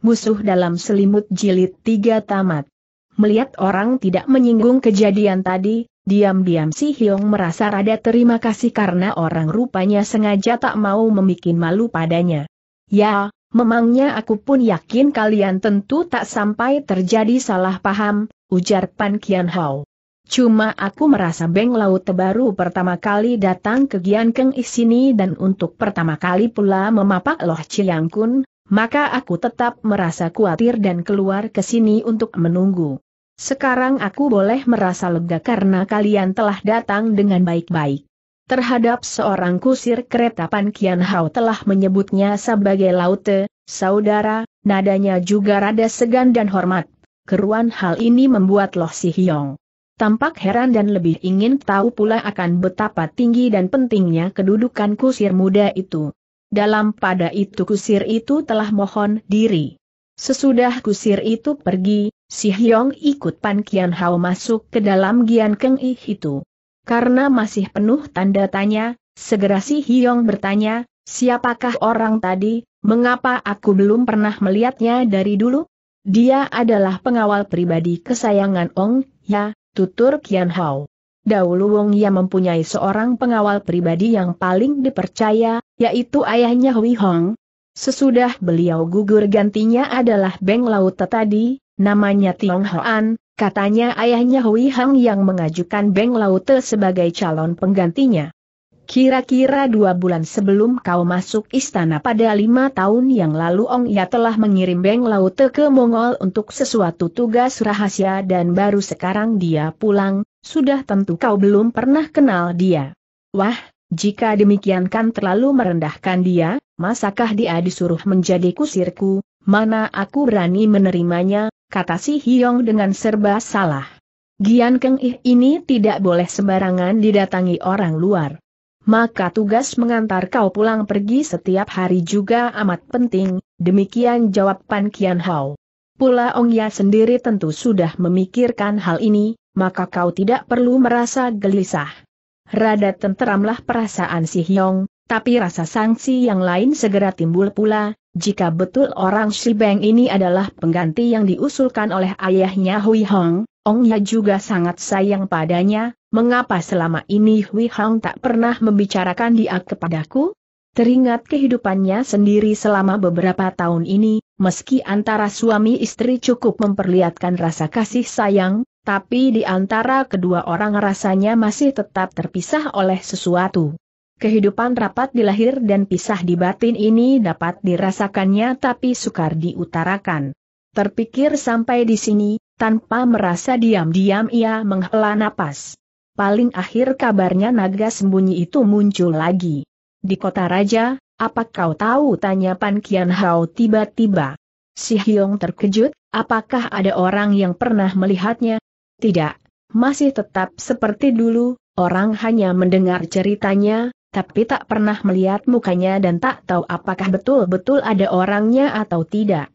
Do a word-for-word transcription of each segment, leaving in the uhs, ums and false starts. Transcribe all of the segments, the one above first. Musuh dalam selimut jilid tiga tamat. Melihat orang tidak menyinggung kejadian tadi, diam-diam Si Hiong merasa rada terima kasih karena orang rupanya sengaja tak mau membikin malu padanya. Ya, memangnya aku pun yakin kalian tentu tak sampai terjadi salah paham, ujar Pan Kian Hao. Cuma aku merasa Beng Laut baru pertama kali datang ke Gian Keng Ih sini dan untuk pertama kali pula memapak Loh Cilyang Kun, maka aku tetap merasa khawatir dan keluar ke sini untuk menunggu. Sekarang aku boleh merasa lega karena kalian telah datang dengan baik-baik. Terhadap seorang kusir kereta Pan Kian Hao telah menyebutnya sebagai laute, saudara, nadanya juga rada segan dan hormat. Keruan hal ini membuat Lo Si Hiong tampak heran dan lebih ingin tahu pula akan betapa tinggi dan pentingnya kedudukan kusir muda itu. Dalam pada itu kusir itu telah mohon diri. Sesudah kusir itu pergi, Si Hiong ikut Pan Kian Hao masuk ke dalam Gian Keng Ih itu. Karena masih penuh tanda tanya, segera Si Hiong bertanya, siapakah orang tadi, mengapa aku belum pernah melihatnya dari dulu? Dia adalah pengawal pribadi kesayangan Ong, ya, tutur Kian Hao. Dahulu Ong yang mempunyai seorang pengawal pribadi yang paling dipercaya, yaitu ayahnya Hui Hong. Sesudah beliau gugur gantinya adalah Beng Laut tadi, namanya Tiong Hoan, katanya ayahnya Hui Hong yang mengajukan Beng Laut sebagai calon penggantinya. Kira-kira dua bulan sebelum kau masuk istana pada lima tahun yang lalu Ong Ya telah mengirim Beng Laut ke Mongol untuk sesuatu tugas rahasia dan baru sekarang dia pulang, sudah tentu kau belum pernah kenal dia. Wah, jika demikian kan terlalu merendahkan dia, masakah dia disuruh menjadi kusirku, mana aku berani menerimanya, kata Si Hiong dengan serba salah. Gian Keng Ih ini tidak boleh sembarangan didatangi orang luar. Maka tugas mengantar kau pulang pergi setiap hari juga amat penting, demikian jawab Pan Kian Hao. Pula Ong Ya sendiri tentu sudah memikirkan hal ini, maka kau tidak perlu merasa gelisah. Rada tenteramlah perasaan Si Hiong, tapi rasa sangsi yang lain segera timbul pula, jika betul orang Si Beng ini adalah pengganti yang diusulkan oleh ayahnya Hui Hong, Ong Ya juga sangat sayang padanya. Mengapa selama ini Hui Hong tak pernah membicarakan dia kepadaku? Teringat kehidupannya sendiri selama beberapa tahun ini, meski antara suami istri cukup memperlihatkan rasa kasih sayang, tapi di antara kedua orang rasanya masih tetap terpisah oleh sesuatu. Kehidupan rapat di lahir dan pisah di batin ini dapat dirasakannya tapi sukar diutarakan. Terpikir sampai di sini, tanpa merasa diam-diam ia menghela napas. Paling akhir kabarnya naga sembunyi itu muncul lagi. Di Kota Raja, apa kau tahu? Tanya Pan Kian Hao tiba-tiba. Si Hiong terkejut, apakah ada orang yang pernah melihatnya? Tidak, masih tetap seperti dulu, orang hanya mendengar ceritanya, tapi tak pernah melihat mukanya dan tak tahu apakah betul-betul ada orangnya atau tidak.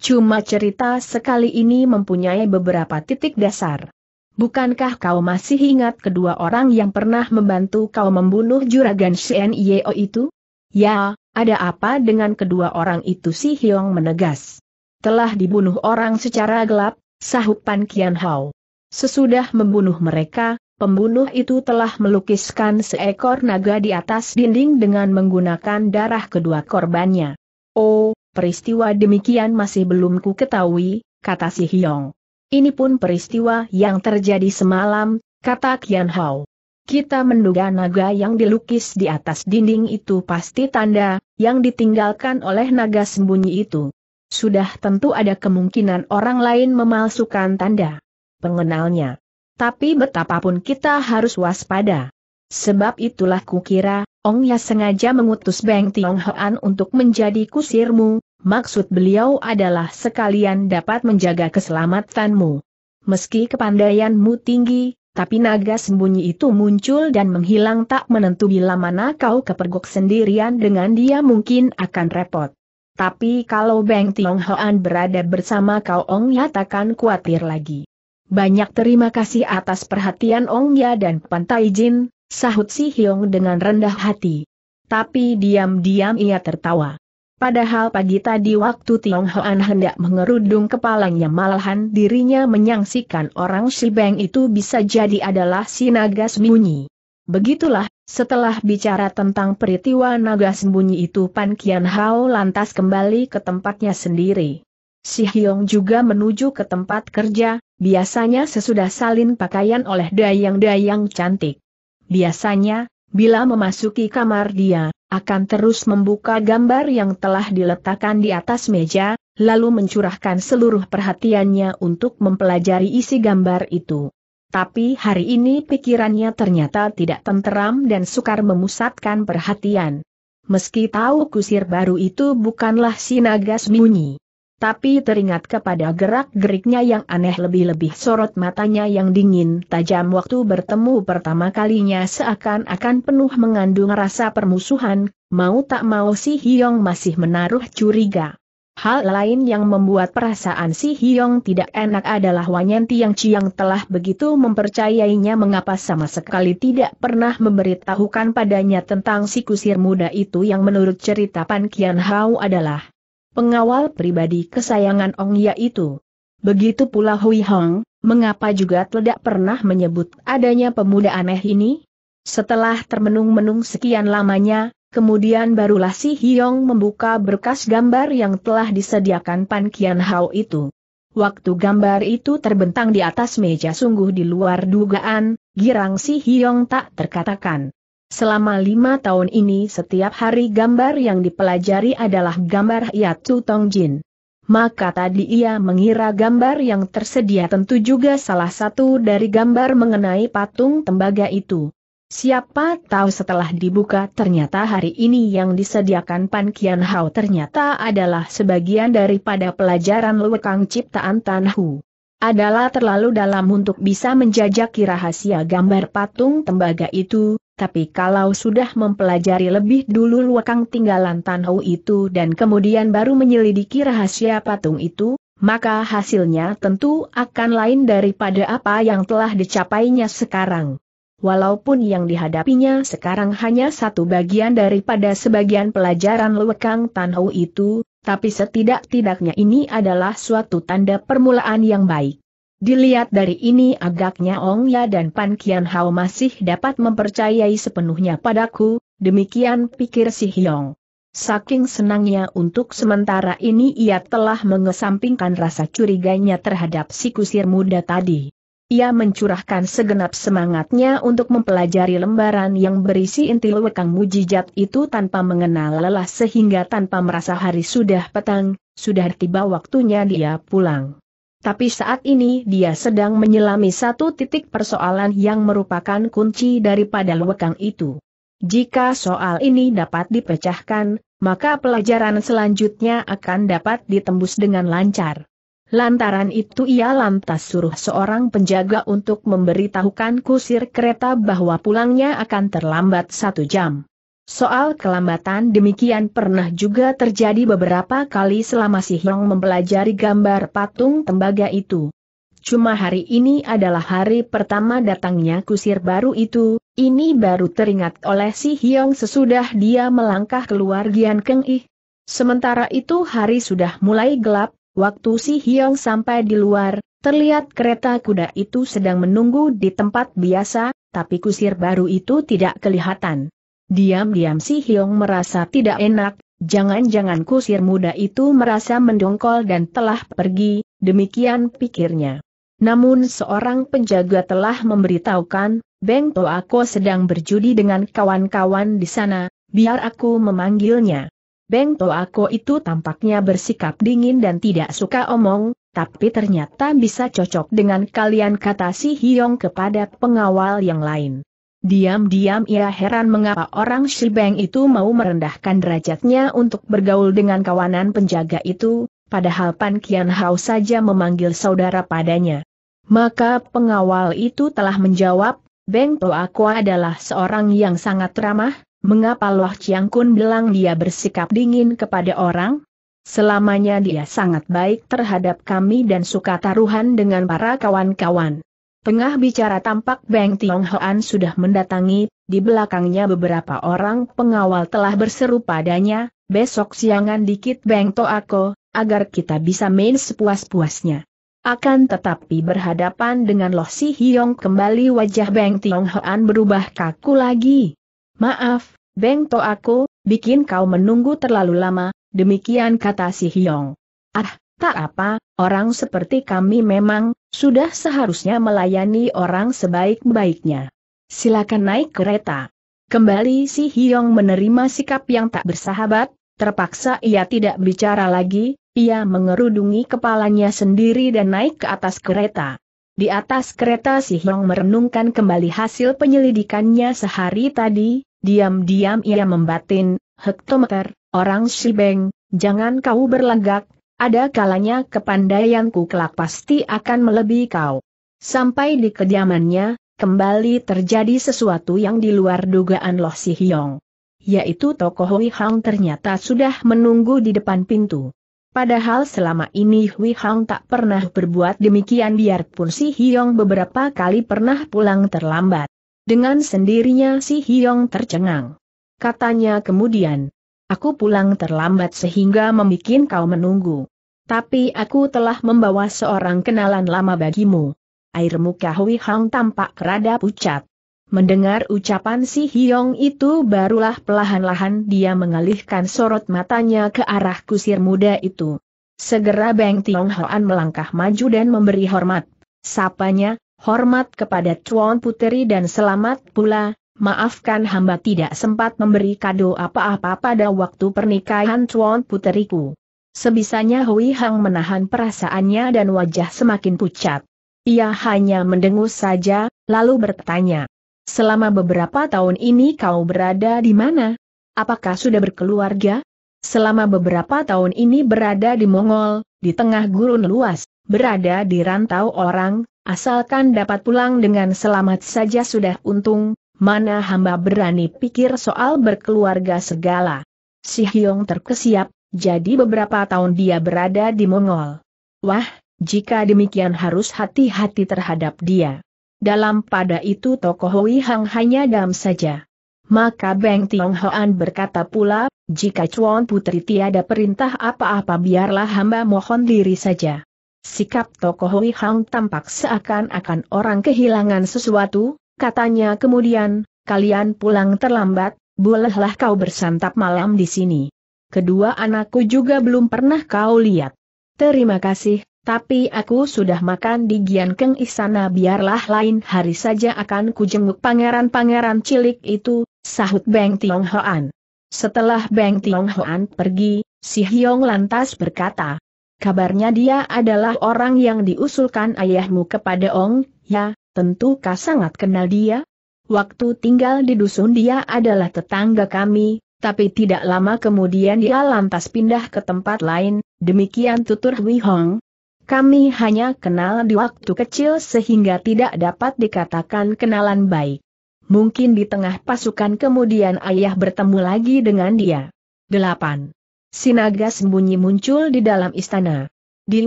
Cuma cerita sekali ini mempunyai beberapa titik dasar. Bukankah kau masih ingat kedua orang yang pernah membantu kau membunuh juragan Shen Yeo itu? Ya, ada apa dengan kedua orang itu? Si Hiong menegas. Telah dibunuh orang secara gelap, sahut Pan Kian Hao. Sesudah membunuh mereka, pembunuh itu telah melukiskan seekor naga di atas dinding dengan menggunakan darah kedua korbannya. Oh, peristiwa demikian masih belum ku ketahui, kata Si Hiong. Ini pun peristiwa yang terjadi semalam, kata Kian Hao. Kita menduga naga yang dilukis di atas dinding itu pasti tanda yang ditinggalkan oleh naga sembunyi itu. Sudah tentu ada kemungkinan orang lain memalsukan tanda pengenalnya. Tapi betapapun kita harus waspada. Sebab itulah kukira, Ong Ya sengaja mengutus Beng Tiong Hoan untuk menjadi kusirmu. Maksud beliau adalah sekalian dapat menjaga keselamatanmu. Meski kepandaianmu tinggi, tapi naga sembunyi itu muncul dan menghilang tak menentu bila mana kau kepergok sendirian dengan dia mungkin akan repot. Tapi kalau Beng Tiong Hoan berada bersama kau Ong Ya takkan khawatir lagi. Banyak terima kasih atas perhatian Ong Ya dan Pantai Jin, sahut Si Hiong dengan rendah hati. Tapi diam-diam ia tertawa. Padahal pagi tadi waktu Tiong Hoan hendak mengerudung kepalanya, malahan dirinya menyangsikan orang si Beng itu bisa jadi adalah si naga sembunyi. Begitulah, setelah bicara tentang peristiwa naga sembunyi itu, Pan Kian Hao lantas kembali ke tempatnya sendiri. Si Hiong juga menuju ke tempat kerja, biasanya sesudah salin pakaian oleh dayang-dayang cantik. Biasanya, bila memasuki kamar dia, akan terus membuka gambar yang telah diletakkan di atas meja, lalu mencurahkan seluruh perhatiannya untuk mempelajari isi gambar itu. Tapi hari ini pikirannya ternyata tidak tenteram dan sukar memusatkan perhatian. Meski tahu kusir baru itu bukanlah si naga sembunyi, tapi teringat kepada gerak-geriknya yang aneh, lebih-lebih sorot matanya yang dingin tajam waktu bertemu pertama kalinya seakan-akan penuh mengandung rasa permusuhan, mau tak mau Si Hiong masih menaruh curiga. Hal lain yang membuat perasaan Si Hiong tidak enak adalah Wanyan Tiangci yang telah begitu mempercayainya, mengapa sama sekali tidak pernah memberitahukan padanya tentang si kusir muda itu yang menurut cerita Pan Kian Hao adalah pengawal pribadi kesayangan Ong yaitu. Begitu pula Hui Hong, mengapa juga tidak pernah menyebut adanya pemuda aneh ini? Setelah termenung-menung sekian lamanya, kemudian barulah Si Hiong membuka berkas gambar yang telah disediakan Pan Kian Hao itu. Waktu gambar itu terbentang di atas meja sungguh di luar dugaan, girang Si Hiong tak terkatakan. Selama lima tahun ini setiap hari gambar yang dipelajari adalah gambar Yi Tu Tong Jin. Maka tadi ia mengira gambar yang tersedia tentu juga salah satu dari gambar mengenai patung tembaga itu. Siapa tahu setelah dibuka ternyata hari ini yang disediakan Pan Kian Hao ternyata adalah sebagian daripada pelajaran lwekang ciptaan Tan Hu. Adalah terlalu dalam untuk bisa menjajaki rahasia gambar patung tembaga itu. Tapi kalau sudah mempelajari lebih dulu lwekang tinggalan Tan Hu itu dan kemudian baru menyelidiki rahasia patung itu, maka hasilnya tentu akan lain daripada apa yang telah dicapainya sekarang. Walaupun yang dihadapinya sekarang hanya satu bagian daripada sebagian pelajaran lwekang Tan Hu itu, tapi setidak-tidaknya ini adalah suatu tanda permulaan yang baik. Dilihat dari ini agaknya Ong Ya dan Pan Kian Hao masih dapat mempercayai sepenuhnya padaku, demikian pikir Si Hiong. Saking senangnya untuk sementara ini ia telah mengesampingkan rasa curiganya terhadap si kusir muda tadi. Ia mencurahkan segenap semangatnya untuk mempelajari lembaran yang berisi inti lwekang mujijat itu tanpa mengenal lelah, sehingga tanpa merasa hari sudah petang, sudah tiba waktunya dia pulang. Tapi saat ini dia sedang menyelami satu titik persoalan yang merupakan kunci daripada lwekang itu. Jika soal ini dapat dipecahkan, maka pelajaran selanjutnya akan dapat ditembus dengan lancar. Lantaran itu ia lantas suruh seorang penjaga untuk memberitahukan kusir kereta bahwa pulangnya akan terlambat satu jam. Soal kelambatan demikian pernah juga terjadi beberapa kali selama Si Hiong mempelajari gambar patung tembaga itu. Cuma hari ini adalah hari pertama datangnya kusir baru itu, ini baru teringat oleh Si Hiong sesudah dia melangkah keluar Gian Keng Ih. Sementara itu hari sudah mulai gelap, waktu Si Hiong sampai di luar, terlihat kereta kuda itu sedang menunggu di tempat biasa, tapi kusir baru itu tidak kelihatan. Diam-diam Si Hiong merasa tidak enak, jangan-jangan kusir muda itu merasa mendongkol dan telah pergi, demikian pikirnya. Namun seorang penjaga telah memberitahukan, "Beng To aku sedang berjudi dengan kawan-kawan di sana, biar aku memanggilnya." Beng To aku itu tampaknya bersikap dingin dan tidak suka omong, tapi ternyata bisa cocok dengan kalian, kata Si Hiong kepada pengawal yang lain. Diam-diam ia heran mengapa orang si Beng itu mau merendahkan derajatnya untuk bergaul dengan kawanan penjaga itu, padahal Pan Kian Hao saja memanggil saudara padanya. Maka pengawal itu telah menjawab, "Beng To aku adalah seorang yang sangat ramah, mengapa Loh Ciang Kun bilang dia bersikap dingin kepada orang? Selamanya dia sangat baik terhadap kami dan suka taruhan dengan para kawan-kawan." Tengah bicara tampak Beng Tiong Hoan sudah mendatangi, di belakangnya beberapa orang pengawal telah berseru padanya, besok siangan dikit bengto aku, agar kita bisa main sepuas-puasnya. Akan tetapi berhadapan dengan Lo Si Hiong kembali wajah Beng Tiong Hoan berubah kaku lagi. Maaf, Beng To aku, bikin kau menunggu terlalu lama, demikian kata Si Hiong. Ah, tak apa, orang seperti kami memang, sudah seharusnya melayani orang sebaik-baiknya. Silakan naik kereta. Kembali Si Hiong menerima sikap yang tak bersahabat, terpaksa ia tidak bicara lagi. Ia mengerudungi kepalanya sendiri dan naik ke atas kereta. Di atas kereta Si Hiong merenungkan kembali hasil penyelidikannya sehari tadi, diam-diam ia membatin, Hektometer, orang Shibeng, jangan kau berlenggak, ada kalanya kepandaianku kelak pasti akan melebihi kau. Sampai di kediamannya, kembali terjadi sesuatu yang di luar dugaan Lo Si Hiong. Yaitu tokoh Hui Hong ternyata sudah menunggu di depan pintu. Padahal selama ini Hui Hong tak pernah berbuat demikian biarpun Si Hiong beberapa kali pernah pulang terlambat. Dengan sendirinya Si Hiong tercengang. Katanya kemudian, aku pulang terlambat sehingga membuat kau menunggu. Tapi aku telah membawa seorang kenalan lama bagimu. Air muka Hui Hong tampak rada pucat. Mendengar ucapan Si Hiong itu barulah perlahan-lahan dia mengalihkan sorot matanya ke arah kusir muda itu. Segera Beng Tiong Hoan melangkah maju dan memberi hormat. Sapanya, hormat kepada Tuan Puteri dan selamat pula, maafkan hamba tidak sempat memberi kado apa-apa pada waktu pernikahan Tuan Puteriku. Sebisanya Hui Hong menahan perasaannya dan wajah semakin pucat. Ia hanya mendengus saja, lalu bertanya, selama beberapa tahun ini kau berada di mana? Apakah sudah berkeluarga? Selama beberapa tahun ini berada di Mongol, di tengah gurun luas, berada di rantau orang, asalkan dapat pulang dengan selamat saja sudah untung, mana hamba berani pikir soal berkeluarga segala. Si Hiong terkesiap, jadi beberapa tahun dia berada di Mongol. Wah! Jika demikian harus hati-hati terhadap dia. Dalam pada itu tokoh Hui Hong hanya diam saja. Maka Beng Tiong Hoan berkata pula, jika Cuan Putri tiada perintah apa-apa biarlah hamba mohon diri saja. Sikap tokoh Hui Hong tampak seakan-akan orang kehilangan sesuatu, katanya kemudian, kalian pulang terlambat, bolehlah kau bersantap malam di sini. Kedua anakku juga belum pernah kau lihat. Terima kasih. Tapi aku sudah makan di Gian Keng Ih sana biarlah lain hari saja akan kujenguk pangeran-pangeran cilik itu, sahut Beng Tiong Hoan. Setelah Beng Tiong Hoan pergi, Si Hiong lantas berkata, kabarnya dia adalah orang yang diusulkan ayahmu kepada Ong, ya, tentu kau sangat kenal dia. Waktu tinggal di dusun dia adalah tetangga kami. Tapi tidak lama kemudian dia lantas pindah ke tempat lain, demikian tutur Hui Hong. Kami hanya kenal di waktu kecil sehingga tidak dapat dikatakan kenalan baik. Mungkin di tengah pasukan kemudian ayah bertemu lagi dengan dia. delapan. Sinaga sembunyi muncul di dalam istana. Di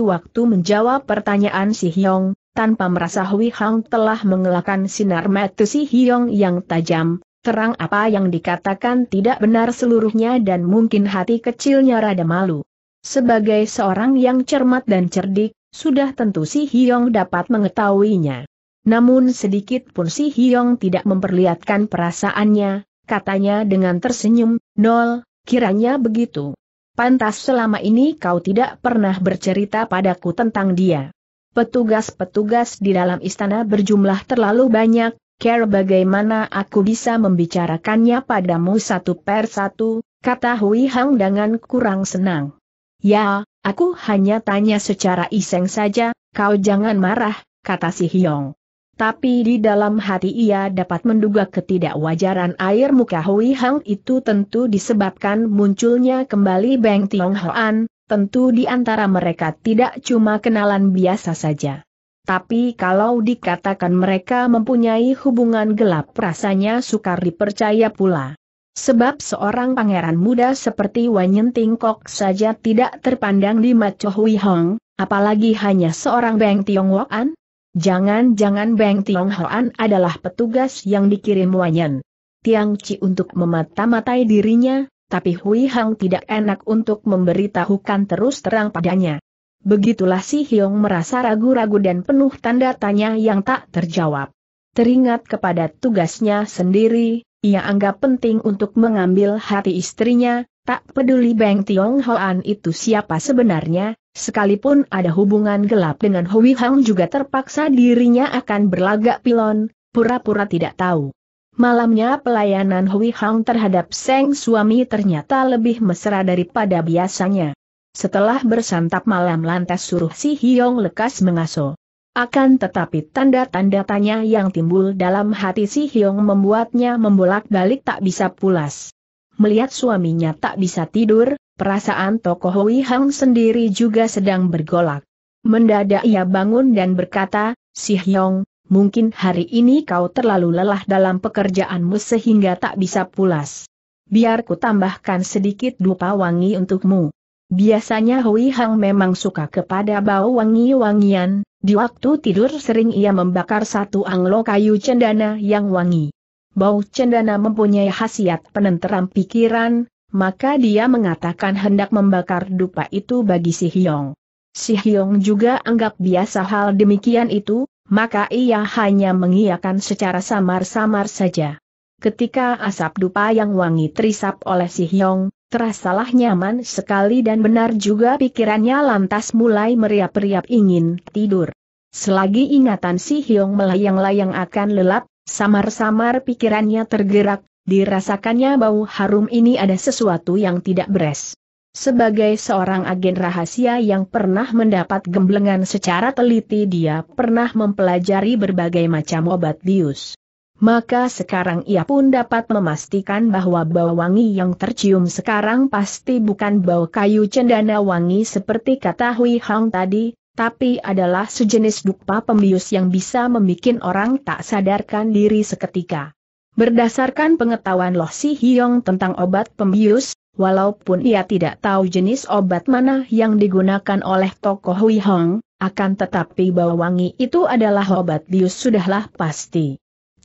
waktu menjawab pertanyaan Si Hiong, tanpa merasa Hui Hong telah mengelakkan sinar mata Si Hiong yang tajam, terang apa yang dikatakan tidak benar seluruhnya dan mungkin hati kecilnya rada malu. Sebagai seorang yang cermat dan cerdik, sudah tentu Si Hiong dapat mengetahuinya. Namun sedikit pun Si Hiong tidak memperlihatkan perasaannya, katanya dengan tersenyum, nol, kiranya begitu. Pantas selama ini kau tidak pernah bercerita padaku tentang dia. Petugas-petugas di dalam istana berjumlah terlalu banyak, kira bagaimana aku bisa membicarakannya padamu satu per satu, kata Hui Hong dengan kurang senang. Ya, aku hanya tanya secara iseng saja, kau jangan marah, kata Si Hiong. Tapi di dalam hati ia dapat menduga ketidakwajaran air muka Hui Hong itu tentu disebabkan munculnya kembali Beng Tiong Hoan, tentu di antara mereka tidak cuma kenalan biasa saja. Tapi kalau dikatakan mereka mempunyai hubungan gelap rasanya sukar dipercaya pula. Sebab seorang pangeran muda seperti Wanyan Tingkok saja tidak terpandang di mata Hui Hong, apalagi hanya seorang Beng Tiong Hoan? Jangan-jangan Beng Tiong Hoan adalah petugas yang dikirim Wanyan Tiangci untuk memata-matai dirinya, tapi Hui Hong tidak enak untuk memberitahukan terus terang padanya. Begitulah Si Hiong merasa ragu-ragu dan penuh tanda tanya yang tak terjawab. Teringat kepada tugasnya sendiri, ia anggap penting untuk mengambil hati istrinya, tak peduli Beng Tiong Hoan itu siapa sebenarnya, sekalipun ada hubungan gelap dengan Hui Hong juga terpaksa dirinya akan berlagak pilon, pura-pura tidak tahu. Malamnya pelayanan Hui Hong terhadap sang suami ternyata lebih mesra daripada biasanya. Setelah bersantap malam lantas suruh Si Hiong lekas mengaso. Akan tetapi tanda-tanda tanya yang timbul dalam hati Si Hiong membuatnya membolak-balik tak bisa pulas. Melihat suaminya tak bisa tidur, perasaan tokoh Hui Hong sendiri juga sedang bergolak. Mendadak ia bangun dan berkata, "Si Hiong, mungkin hari ini kau terlalu lelah dalam pekerjaanmu sehingga tak bisa pulas. Biar ku tambahkan sedikit dupa wangi untukmu." Biasanya Hui Hong memang suka kepada bau wangi-wangian, di waktu tidur sering ia membakar satu anglo kayu cendana yang wangi. Bau cendana mempunyai khasiat penenteram pikiran, maka dia mengatakan hendak membakar dupa itu bagi Si Hiong. Si Hiong juga anggap biasa hal demikian itu, maka ia hanya mengiyakan secara samar-samar saja. Ketika asap dupa yang wangi terisap oleh Si Hiong, terasalah nyaman sekali dan benar juga pikirannya lantas mulai meriap-riap ingin tidur. Selagi ingatan Si Hiong melayang-layang akan lelap, samar-samar pikirannya tergerak, dirasakannya bau harum ini ada sesuatu yang tidak beres. Sebagai seorang agen rahasia yang pernah mendapat gemblengan secara teliti, dia pernah mempelajari berbagai macam obat bius. Maka sekarang ia pun dapat memastikan bahwa bau wangi yang tercium sekarang pasti bukan bau kayu cendana wangi seperti kata Hui Hong tadi, tapi adalah sejenis dupa pembius yang bisa membuat orang tak sadarkan diri seketika. Berdasarkan pengetahuan Lo Si Hiong tentang obat pembius, walaupun ia tidak tahu jenis obat mana yang digunakan oleh tokoh Hui Hong, akan tetapi bau wangi itu adalah obat bius sudahlah pasti.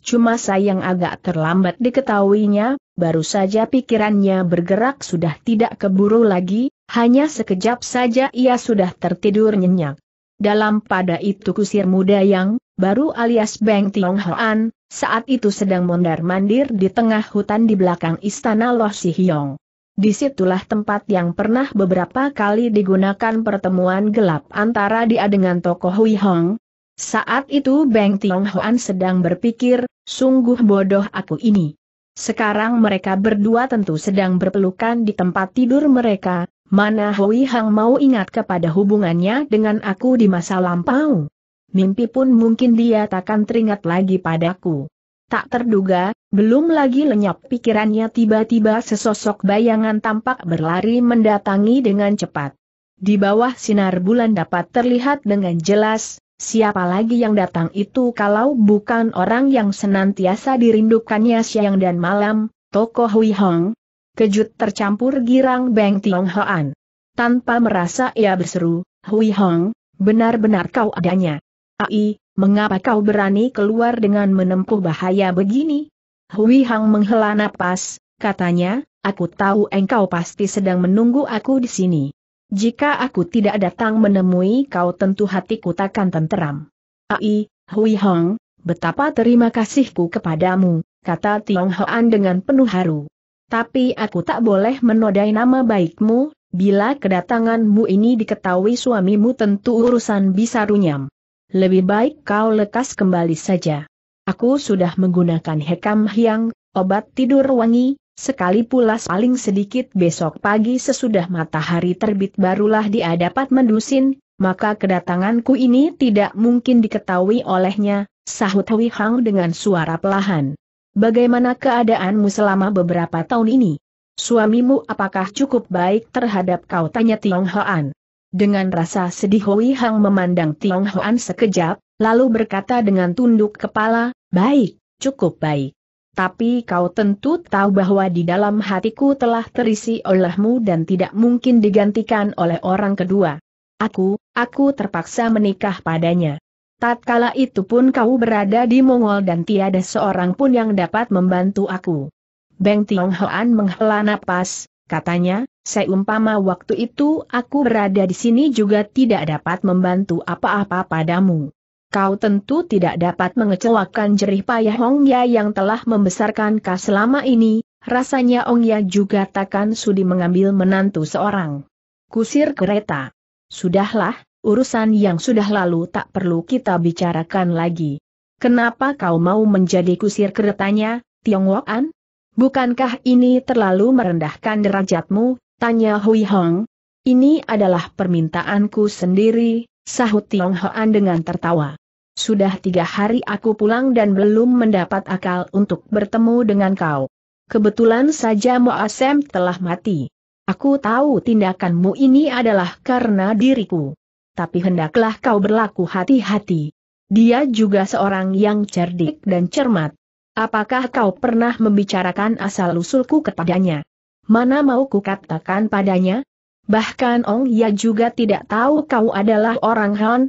Cuma sayang agak terlambat diketahuinya, baru saja pikirannya bergerak sudah tidak keburu lagi, hanya sekejap saja ia sudah tertidur nyenyak. Dalam pada itu kusir muda yang baru alias Beng Tiong Hoan, saat itu sedang mondar-mandir di tengah hutan di belakang istana Lo Si Hiong. Disitulah tempat yang pernah beberapa kali digunakan pertemuan gelap antara dia dengan tokoh Hui Hong. Saat itu Beng Tiong Hoan sedang berpikir, sungguh bodoh aku ini. Sekarang mereka berdua tentu sedang berpelukan di tempat tidur mereka, mana Hui Hong mau ingat kepada hubungannya dengan aku di masa lampau. Mimpi pun mungkin dia takkan teringat lagi padaku. Tak terduga, belum lagi lenyap pikirannya tiba-tiba sesosok bayangan tampak berlari mendatangi dengan cepat. Di bawah sinar bulan dapat terlihat dengan jelas, siapa lagi yang datang itu kalau bukan orang yang senantiasa dirindukannya siang dan malam, tokoh Hui Hong. Kejut tercampur girang Beng Tiong Hoan. Tanpa merasa ia berseru, "Hui Hong, benar-benar kau adanya. Ai, mengapa kau berani keluar dengan menempuh bahaya begini?" Hui Hong menghela napas, katanya, "Aku tahu engkau pasti sedang menunggu aku di sini. Jika aku tidak datang menemui kau tentu hatiku takkan tenteram." "Ai, Hui Hong, betapa terima kasihku kepadamu," kata Tiong Hoan dengan penuh haru. "Tapi aku tak boleh menodai nama baikmu, bila kedatanganmu ini diketahui suamimu tentu urusan bisa runyam. Lebih baik kau lekas kembali saja. Aku sudah menggunakan Hekam Xiang, obat tidur wangi, sekali pulas paling sedikit besok pagi sesudah matahari terbit barulah dia dapat mendusin, maka kedatanganku ini tidak mungkin diketahui olehnya," sahut Hui Hong dengan suara pelahan. "Bagaimana keadaanmu selama beberapa tahun ini? Suamimu apakah cukup baik terhadap kau?" tanya Tiong Hoan. Dengan rasa sedih Hui Hong memandang Tiong Hoan sekejap, lalu berkata dengan tunduk kepala, "Baik, cukup baik. Tapi kau tentu tahu bahwa di dalam hatiku telah terisi olehmu dan tidak mungkin digantikan oleh orang kedua. Aku, aku terpaksa menikah padanya. Tatkala itu pun kau berada di Mongol dan tiada seorang pun yang dapat membantu aku." Beng Tiong Hoan menghela napas, Katanya, seumpama waktu itu aku berada di sini juga tidak dapat membantu apa-apa padamu. Kau tentu tidak dapat mengecewakan jerih payah Ong Ya yang telah membesarkan kau selama ini, rasanya Ong Ya juga takkan sudi mengambil menantu seorang. Kusir kereta. Sudahlah, urusan yang sudah lalu tak perlu kita bicarakan lagi. Kenapa kau mau menjadi kusir keretanya, Tiong Hoan? Bukankah ini terlalu merendahkan derajatmu? Tanya Hui Hong. Ini adalah permintaanku sendiri, sahut Tiong Hoan dengan tertawa. Sudah tiga hari aku pulang dan belum mendapat akal untuk bertemu dengan kau. Kebetulan saja Moasem telah mati. Aku tahu tindakanmu ini adalah karena diriku. Tapi hendaklah kau berlaku hati-hati. Dia juga seorang yang cerdik dan cermat. Apakah kau pernah membicarakan asal-usulku kepadanya? Mana mau ku katakan padanya? Bahkan Ong Ya juga tidak tahu kau adalah orang Han.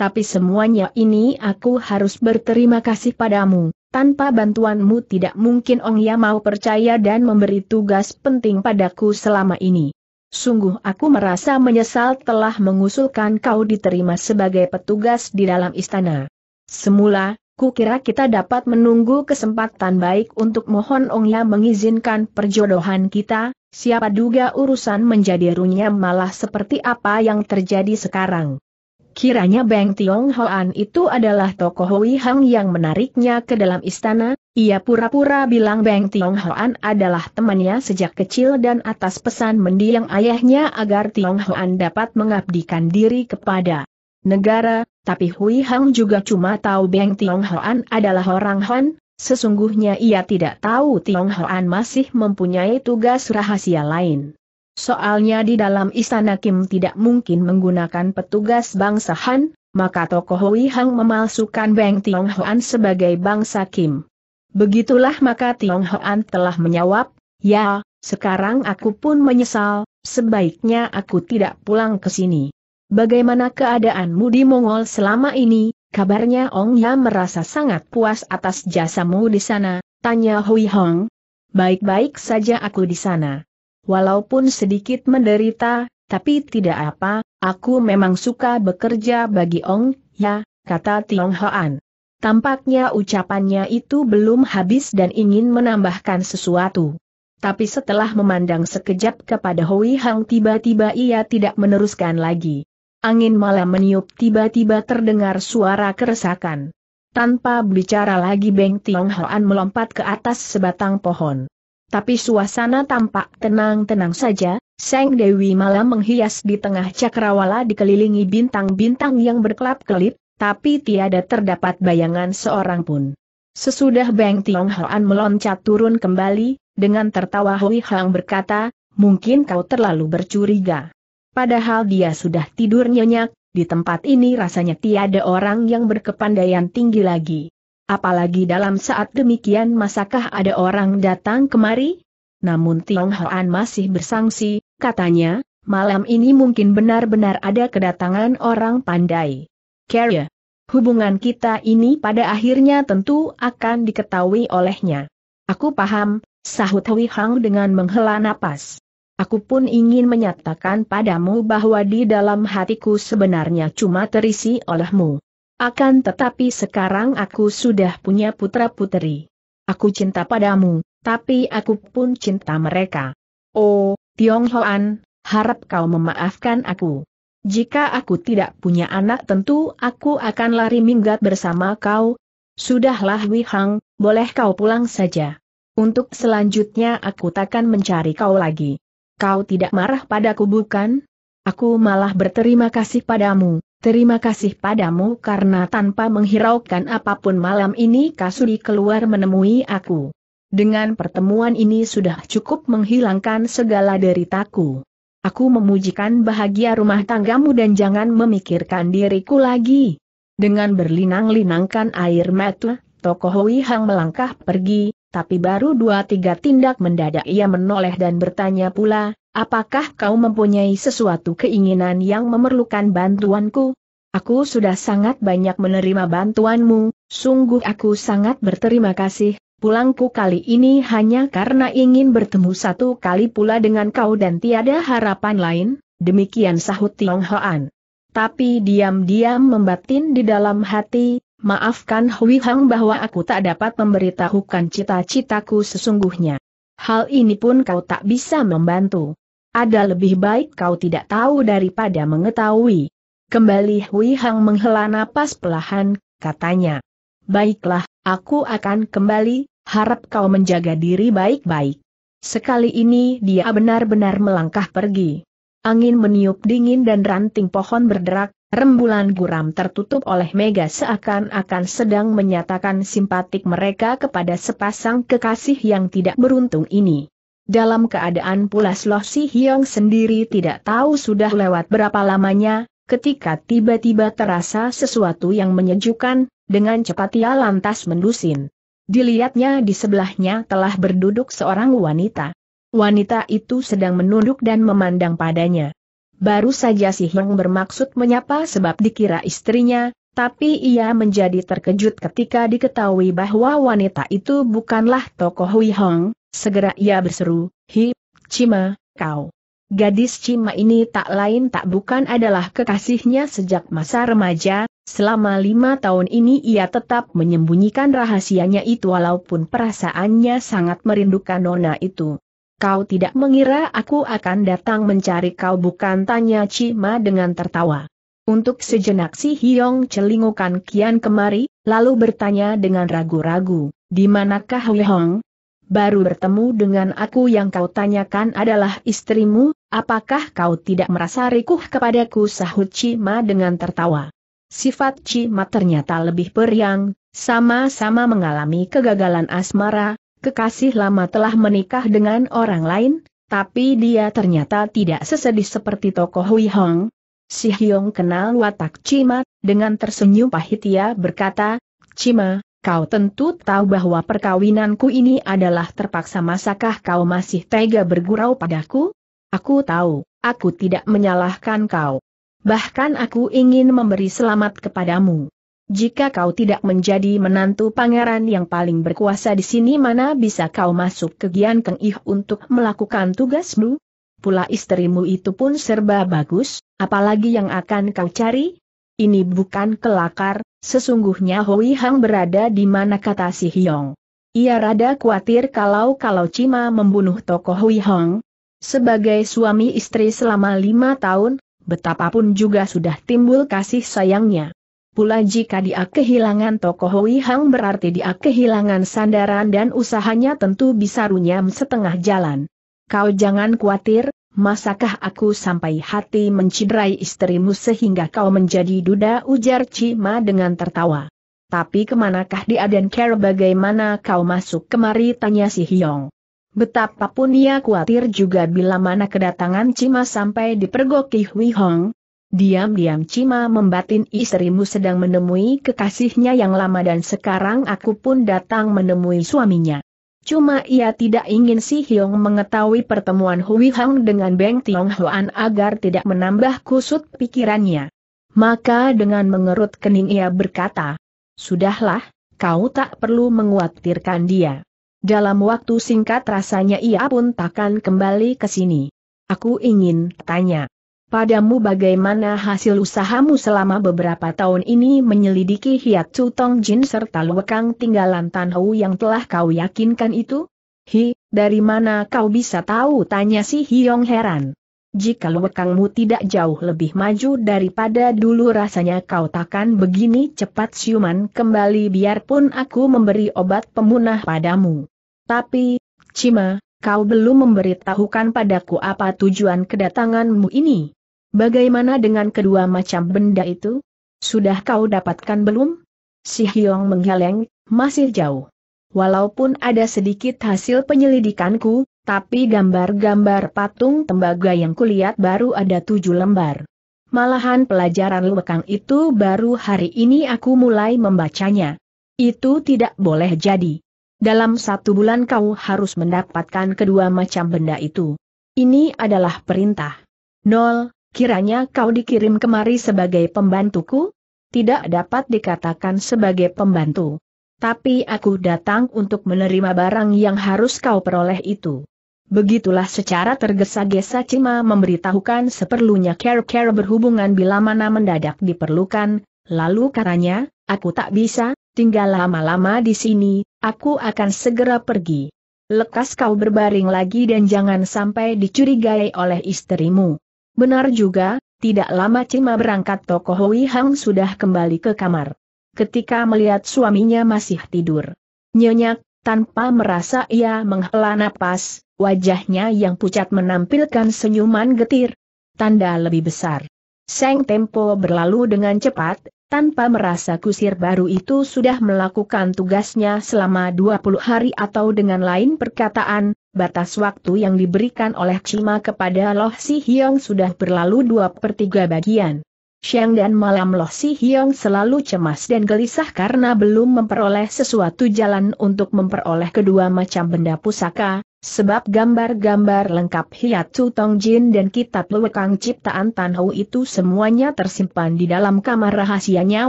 Tapi semuanya ini aku harus berterima kasih padamu. Tanpa bantuanmu tidak mungkin Ong Ya mau percaya dan memberi tugas penting padaku selama ini. Sungguh aku merasa menyesal telah mengusulkan kau diterima sebagai petugas di dalam istana. Semula, kukira kita dapat menunggu kesempatan baik untuk mohon Ong Ya mengizinkan perjodohan kita, siapa duga urusan menjadi runyam malah seperti apa yang terjadi sekarang. Kiranya Beng Tiong Hoan itu adalah tokoh Hui Hong yang menariknya ke dalam istana, ia pura-pura bilang Beng Tiong Hoan adalah temannya sejak kecil dan atas pesan mendiang ayahnya agar Tiong Hoan dapat mengabdikan diri kepada negara. Tapi Hui Hong juga cuma tahu Beng Tiong Hoan adalah orang Han, sesungguhnya ia tidak tahu Tiong Hoan masih mempunyai tugas rahasia lain. Soalnya di dalam istana Kim tidak mungkin menggunakan petugas bangsa Han, maka tokoh Hui Hong memalsukan Beng Tiong Hoan sebagai bangsa Kim. Begitulah maka Tiong Hoan telah menjawab, ya, sekarang aku pun menyesal, sebaiknya aku tidak pulang ke sini. Bagaimana keadaanmu di Mongol selama ini? Kabarnya Ong Ya merasa sangat puas atas jasamu di sana, tanya Hui Hong. Baik-baik saja aku di sana. Walaupun sedikit menderita, tapi tidak apa, aku memang suka bekerja bagi Ong Ya, kata Tiong Hoan. Tampaknya ucapannya itu belum habis dan ingin menambahkan sesuatu. Tapi setelah memandang sekejap kepada Hui Hong tiba-tiba ia tidak meneruskan lagi. Angin malam meniup, tiba-tiba terdengar suara keresakan. Tanpa bicara lagi Beng Tiong Hoan melompat ke atas sebatang pohon. Tapi suasana tampak tenang-tenang saja, sang Dewi Malam menghias di tengah cakrawala dikelilingi bintang-bintang yang berkelap-kelip, tapi tiada terdapat bayangan seorang pun. Sesudah Beng Tiong Hoan meloncat turun kembali, dengan tertawa Hui Hong berkata, mungkin kau terlalu bercuriga. Padahal dia sudah tidur nyenyak, di tempat ini rasanya tiada orang yang berkepandaian tinggi lagi. Apalagi dalam saat demikian masakah ada orang datang kemari? Namun Tiong Hoan masih bersangsi, katanya, malam ini mungkin benar-benar ada kedatangan orang pandai. Carrier, hubungan kita ini pada akhirnya tentu akan diketahui olehnya. Aku paham, sahut Hui Hong dengan menghela napas. Aku pun ingin menyatakan padamu bahwa di dalam hatiku sebenarnya cuma terisi olehmu. Akan tetapi sekarang aku sudah punya putra-puteri. Aku cinta padamu, tapi aku pun cinta mereka. Oh, Tiong Hoan, harap kau memaafkan aku. Jika aku tidak punya anak tentu aku akan lari minggat bersama kau. Sudahlah Hui Hong, boleh kau pulang saja. Untuk selanjutnya aku takkan mencari kau lagi. Kau tidak marah padaku bukan? Aku malah berterima kasih padamu, terima kasih padamu karena tanpa menghiraukan apapun malam ini kau sudi keluar menemui aku. Dengan pertemuan ini sudah cukup menghilangkan segala deritaku. Aku memujikan bahagia rumah tanggamu dan jangan memikirkan diriku lagi. Dengan berlinang-linangkan air mata, tokoh Hui Hong melangkah pergi. Tapi baru dua tiga tindak mendadak ia menoleh dan bertanya pula, apakah kau mempunyai sesuatu keinginan yang memerlukan bantuanku? Aku sudah sangat banyak menerima bantuanmu, sungguh aku sangat berterima kasih, pulangku kali ini hanya karena ingin bertemu satu kali pula dengan kau dan tiada harapan lain, demikian sahut Tiong Hoan. Tapi diam-diam membatin di dalam hati, maafkan Hui Hong bahwa aku tak dapat memberitahukan cita-citaku sesungguhnya. Hal ini pun kau tak bisa membantu. Ada lebih baik kau tidak tahu daripada mengetahui. Kembali Hui Hong menghela napas pelahan, katanya. Baiklah, aku akan kembali, harap kau menjaga diri baik-baik. Sekali ini dia benar-benar melangkah pergi. Angin meniup dingin dan ranting pohon berderak, rembulan guram tertutup oleh mega seakan-akan sedang menyatakan simpatik mereka kepada sepasang kekasih yang tidak beruntung ini. Dalam keadaan pulas Lo Si Hiong sendiri tidak tahu sudah lewat berapa lamanya, ketika tiba-tiba terasa sesuatu yang menyejukkan, dengan cepat ia lantas mendusin. Dilihatnya di sebelahnya telah berduduk seorang wanita. Wanita itu sedang menunduk dan memandang padanya. Baru saja Si Hiong bermaksud menyapa sebab dikira istrinya, tapi ia menjadi terkejut ketika diketahui bahwa wanita itu bukanlah tokoh Hui Hong. Segera ia berseru, "Hi, Cima, kau!" Gadis Cima ini tak lain tak bukan adalah kekasihnya sejak masa remaja. Selama lima tahun ini ia tetap menyembunyikan rahasianya itu walaupun perasaannya sangat merindukan nona itu. Kau tidak mengira aku akan datang mencari kau bukan, tanya Cima dengan tertawa. Untuk sejenak Si Hiong celingukan kian kemari, lalu bertanya dengan ragu-ragu, di manakah Hui Hong? Baru bertemu dengan aku, yang kau tanyakan adalah istrimu, apakah kau tidak merasa rikuh kepadaku, sahut Cima dengan tertawa. Sifat Cima ternyata lebih periang, sama-sama mengalami kegagalan asmara, kekasih lama telah menikah dengan orang lain, tapi dia ternyata tidak sesedih seperti tokoh Hui Hong. Si Hiong kenal watak Cima, dengan tersenyum pahit ia berkata, Cima, kau tentu tahu bahwa perkawinanku ini adalah terpaksa, masakah kau masih tega bergurau padaku? Aku tahu, aku tidak menyalahkan kau. Bahkan aku ingin memberi selamat kepadamu. Jika kau tidak menjadi menantu pangeran yang paling berkuasa di sini, mana bisa kau masuk ke Gian Keng Ih untuk melakukan tugasmu? Pula istrimu itu pun serba bagus, apalagi yang akan kau cari? Ini bukan kelakar. Sesungguhnya Hui Hong berada di mana, kata Si Hiong. Ia rada khawatir kalau-kalau Cima membunuh tokoh Hui Hong. Sebagai suami istri selama lima tahun, betapapun juga sudah timbul kasih sayangnya. Pula jika dia kehilangan tokoh Hui Hong berarti dia kehilangan sandaran dan usahanya tentu bisa runyam setengah jalan. Kau jangan khawatir, masakah aku sampai hati menciderai istrimu sehingga kau menjadi duda, ujar Cima dengan tertawa. Tapi kemanakah dia dan care bagaimana kau masuk kemari, tanya Si Hiong. Betapapun ia khawatir juga bila mana kedatangan Cima sampai dipergoki Hui Hong. Diam-diam Cima membatin, istrimu sedang menemui kekasihnya yang lama dan sekarang aku pun datang menemui suaminya. Cuma ia tidak ingin Si Hiong mengetahui pertemuan Hui Hong dengan Beng Tiong Hoan agar tidak menambah kusut pikirannya. Maka dengan mengerut kening ia berkata, sudahlah, kau tak perlu mengkhawatirkan dia. Dalam waktu singkat rasanya ia pun takkan kembali ke sini. Aku ingin tanya padamu bagaimana hasil usahamu selama beberapa tahun ini menyelidiki Yi Tu Tong Jin serta lwekang tinggalan Tan Hu yang telah kau yakinkan itu? Hi, dari mana kau bisa tahu, tanya Si Hiong heran. Jika lwekangmu tidak jauh lebih maju daripada dulu rasanya kau takkan begini cepat siuman kembali, biarpun aku memberi obat pemunah padamu. Tapi, Cima, kau belum memberitahukan padaku apa tujuan kedatanganmu ini. Bagaimana dengan kedua macam benda itu? Sudah kau dapatkan belum? Si Hiong menggeleng, masih jauh. Walaupun ada sedikit hasil penyelidikanku, tapi gambar-gambar patung tembaga yang kulihat baru ada tujuh lembar. Malahan pelajaran lwekang itu baru hari ini aku mulai membacanya. Itu tidak boleh jadi. Dalam satu bulan kau harus mendapatkan kedua macam benda itu. Ini adalah perintah. Nol, kiranya kau dikirim kemari sebagai pembantuku? Tidak dapat dikatakan sebagai pembantu. tapi aku datang untuk menerima barang yang harus kau peroleh itu. Begitulah secara tergesa-gesa Cima memberitahukan seperlunya care-care berhubungan bila mana mendadak diperlukan, lalu katanya, aku tak bisa, tinggal lama-lama di sini, aku akan segera pergi. Lekas kau berbaring lagi dan jangan sampai dicurigai oleh istrimu. Benar juga, tidak lama Cima berangkat toko Hui Hong sudah kembali ke kamar. Ketika melihat suaminya masih tidur nyenyak, tanpa merasa ia menghela napas, wajahnya yang pucat menampilkan senyuman getir, tanda lebih besar. Seng tempo berlalu dengan cepat, tanpa merasa kusir baru itu sudah melakukan tugasnya selama dua puluh hari, atau dengan lain perkataan, batas waktu yang diberikan oleh Cima kepada Lo Si Hiong sudah berlalu dua per tiga bagian. Siang dan malam Lo Si Hiong selalu cemas dan gelisah karena belum memperoleh sesuatu jalan untuk memperoleh kedua macam benda pusaka, sebab gambar-gambar lengkap Yi Tu Tong Jin dan kitab lwekang ciptaan Tan Hu itu semuanya tersimpan di dalam kamar rahasianya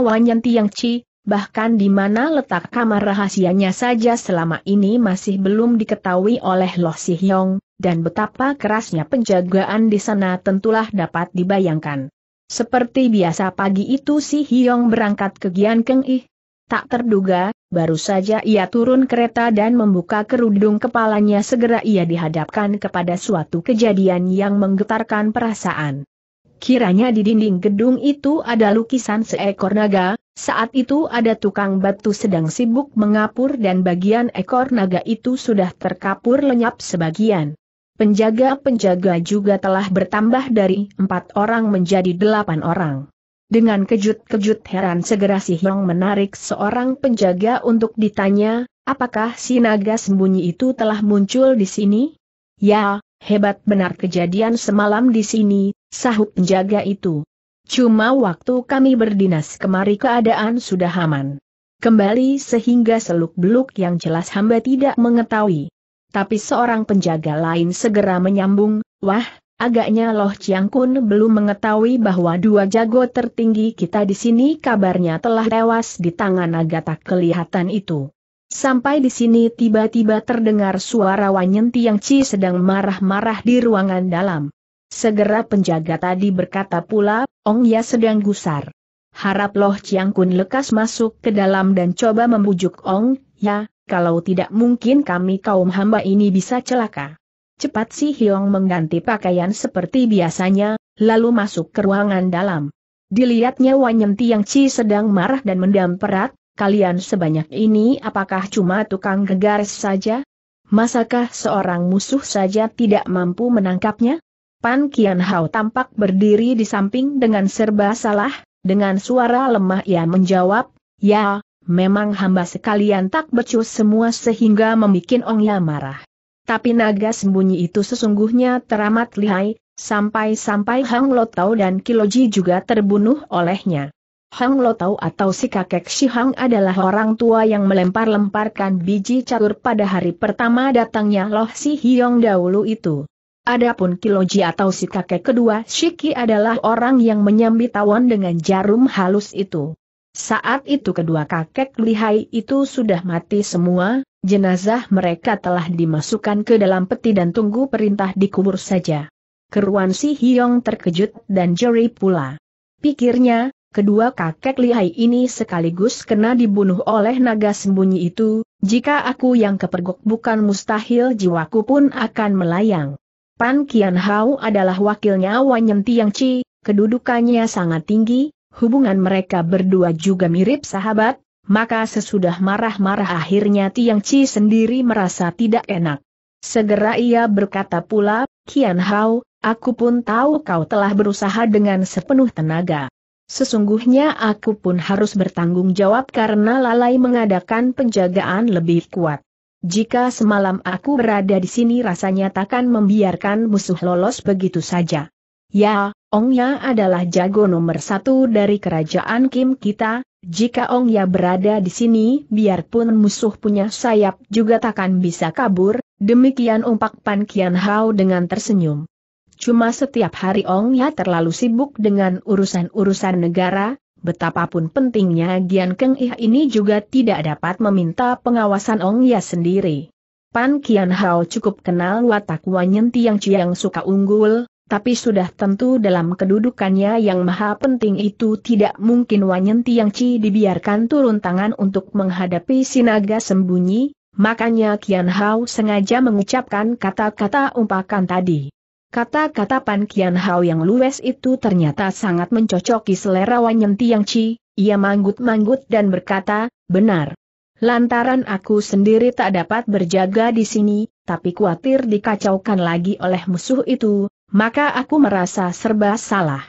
Wanyan Tiangci, bahkan di mana letak kamar rahasianya saja selama ini masih belum diketahui oleh Lo Si Hiong, dan betapa kerasnya penjagaan di sana tentulah dapat dibayangkan. Seperti biasa pagi itu Si Hiong berangkat ke Gian Keng Ih. Tak terduga, baru saja ia turun kereta dan membuka kerudung kepalanya segera ia dihadapkan kepada suatu kejadian yang menggetarkan perasaan. Kiranya di dinding gedung itu ada lukisan seekor naga, saat itu ada tukang batu sedang sibuk mengapur dan bagian ekor naga itu sudah terkapur lenyap sebagian. Penjaga-penjaga juga telah bertambah dari empat orang menjadi delapan orang. Dengan kejut-kejut heran segera Si Hiong menarik seorang penjaga untuk ditanya, apakah si naga sembunyi itu telah muncul di sini? Ya, hebat benar kejadian semalam di sini, sahut penjaga itu. Cuma waktu kami berdinas kemari keadaan sudah aman kembali sehingga seluk-beluk yang jelas hamba tidak mengetahui. Tapi seorang penjaga lain segera menyambung, wah, agaknya Loh Ciang Kun belum mengetahui bahwa dua jago tertinggi kita di sini kabarnya telah tewas di tangan naga tak kelihatan itu. Sampai di sini tiba-tiba terdengar suara Wanyan Tiangci sedang marah-marah di ruangan dalam. Segera penjaga tadi berkata pula, Ong ya sedang gusar. Harap Loh Ciang Kun lekas masuk ke dalam dan coba membujuk Ong, ya. Kalau tidak mungkin kami kaum hamba ini bisa celaka. Cepat Si Hiong mengganti pakaian seperti biasanya, lalu masuk ke ruangan dalam. Dilihatnya Wanyan Tiangci sedang marah dan mendam perat, kalian sebanyak ini apakah cuma tukang gegares saja? Masakah seorang musuh saja tidak mampu menangkapnya? Pan Kian Hao tampak berdiri di samping dengan serba salah, dengan suara lemah ia menjawab, ya. Memang hamba sekalian tak becus semua sehingga membuat Ong Ya marah. Tapi naga sembunyi itu sesungguhnya teramat lihai, sampai-sampai Hang Lo Tau dan Kiloji juga terbunuh olehnya. Hang Lo Tau atau si kakek Si Hang adalah orang tua yang melempar-lemparkan biji catur pada hari pertama datangnya Lo Si Hiong dahulu itu. Adapun Kiloji atau si kakek kedua Shiki adalah orang yang menyambi tawon dengan jarum halus itu. Saat itu kedua kakek lihai itu sudah mati semua, jenazah mereka telah dimasukkan ke dalam peti dan tunggu perintah dikubur saja. Keruan Si Hiong terkejut dan jeri pula. Pikirnya, kedua kakek lihai ini sekaligus kena dibunuh oleh naga sembunyi itu, jika aku yang kepergok bukan mustahil jiwaku pun akan melayang. Pan Kian Hao adalah wakilnya Wanyan Tiangci, kedudukannya sangat tinggi. Hubungan mereka berdua juga mirip sahabat, maka sesudah marah-marah akhirnya Tiangci sendiri merasa tidak enak. Segera ia berkata pula, Kian Hao, aku pun tahu kau telah berusaha dengan sepenuh tenaga. Sesungguhnya aku pun harus bertanggung jawab karena lalai mengadakan penjagaan lebih kuat. Jika semalam aku berada di sini rasanya takkan membiarkan musuh lolos begitu saja. Ya, Ong Ya adalah jago nomor satu dari kerajaan Kim kita, jika Ong Ya berada di sini biarpun musuh punya sayap juga takkan bisa kabur, demikian umpak Pan Kian Hao dengan tersenyum. Cuma setiap hari Ong Ya terlalu sibuk dengan urusan-urusan negara, Betapapun pentingnya Gian Keng Ih ini juga tidak dapat meminta pengawasan Ong Ya sendiri. Pan Kian Hao cukup kenal watak Wanyan Tiangci yang suka unggul, tapi sudah tentu dalam kedudukannya yang maha penting itu tidak mungkin Wanyan Tiangci dibiarkan turun tangan untuk menghadapi Sinaga Sembunyi, makanya Kian Hao sengaja mengucapkan kata-kata umpakan tadi. Kata-kata Pan Kian Hao yang luwes itu ternyata sangat mencocoki selera Wanyan Tiangci. Ia manggut-manggut dan berkata, benar. Lantaran aku sendiri tak dapat berjaga di sini, tapi khawatir dikacaukan lagi oleh musuh itu, maka aku merasa serba salah.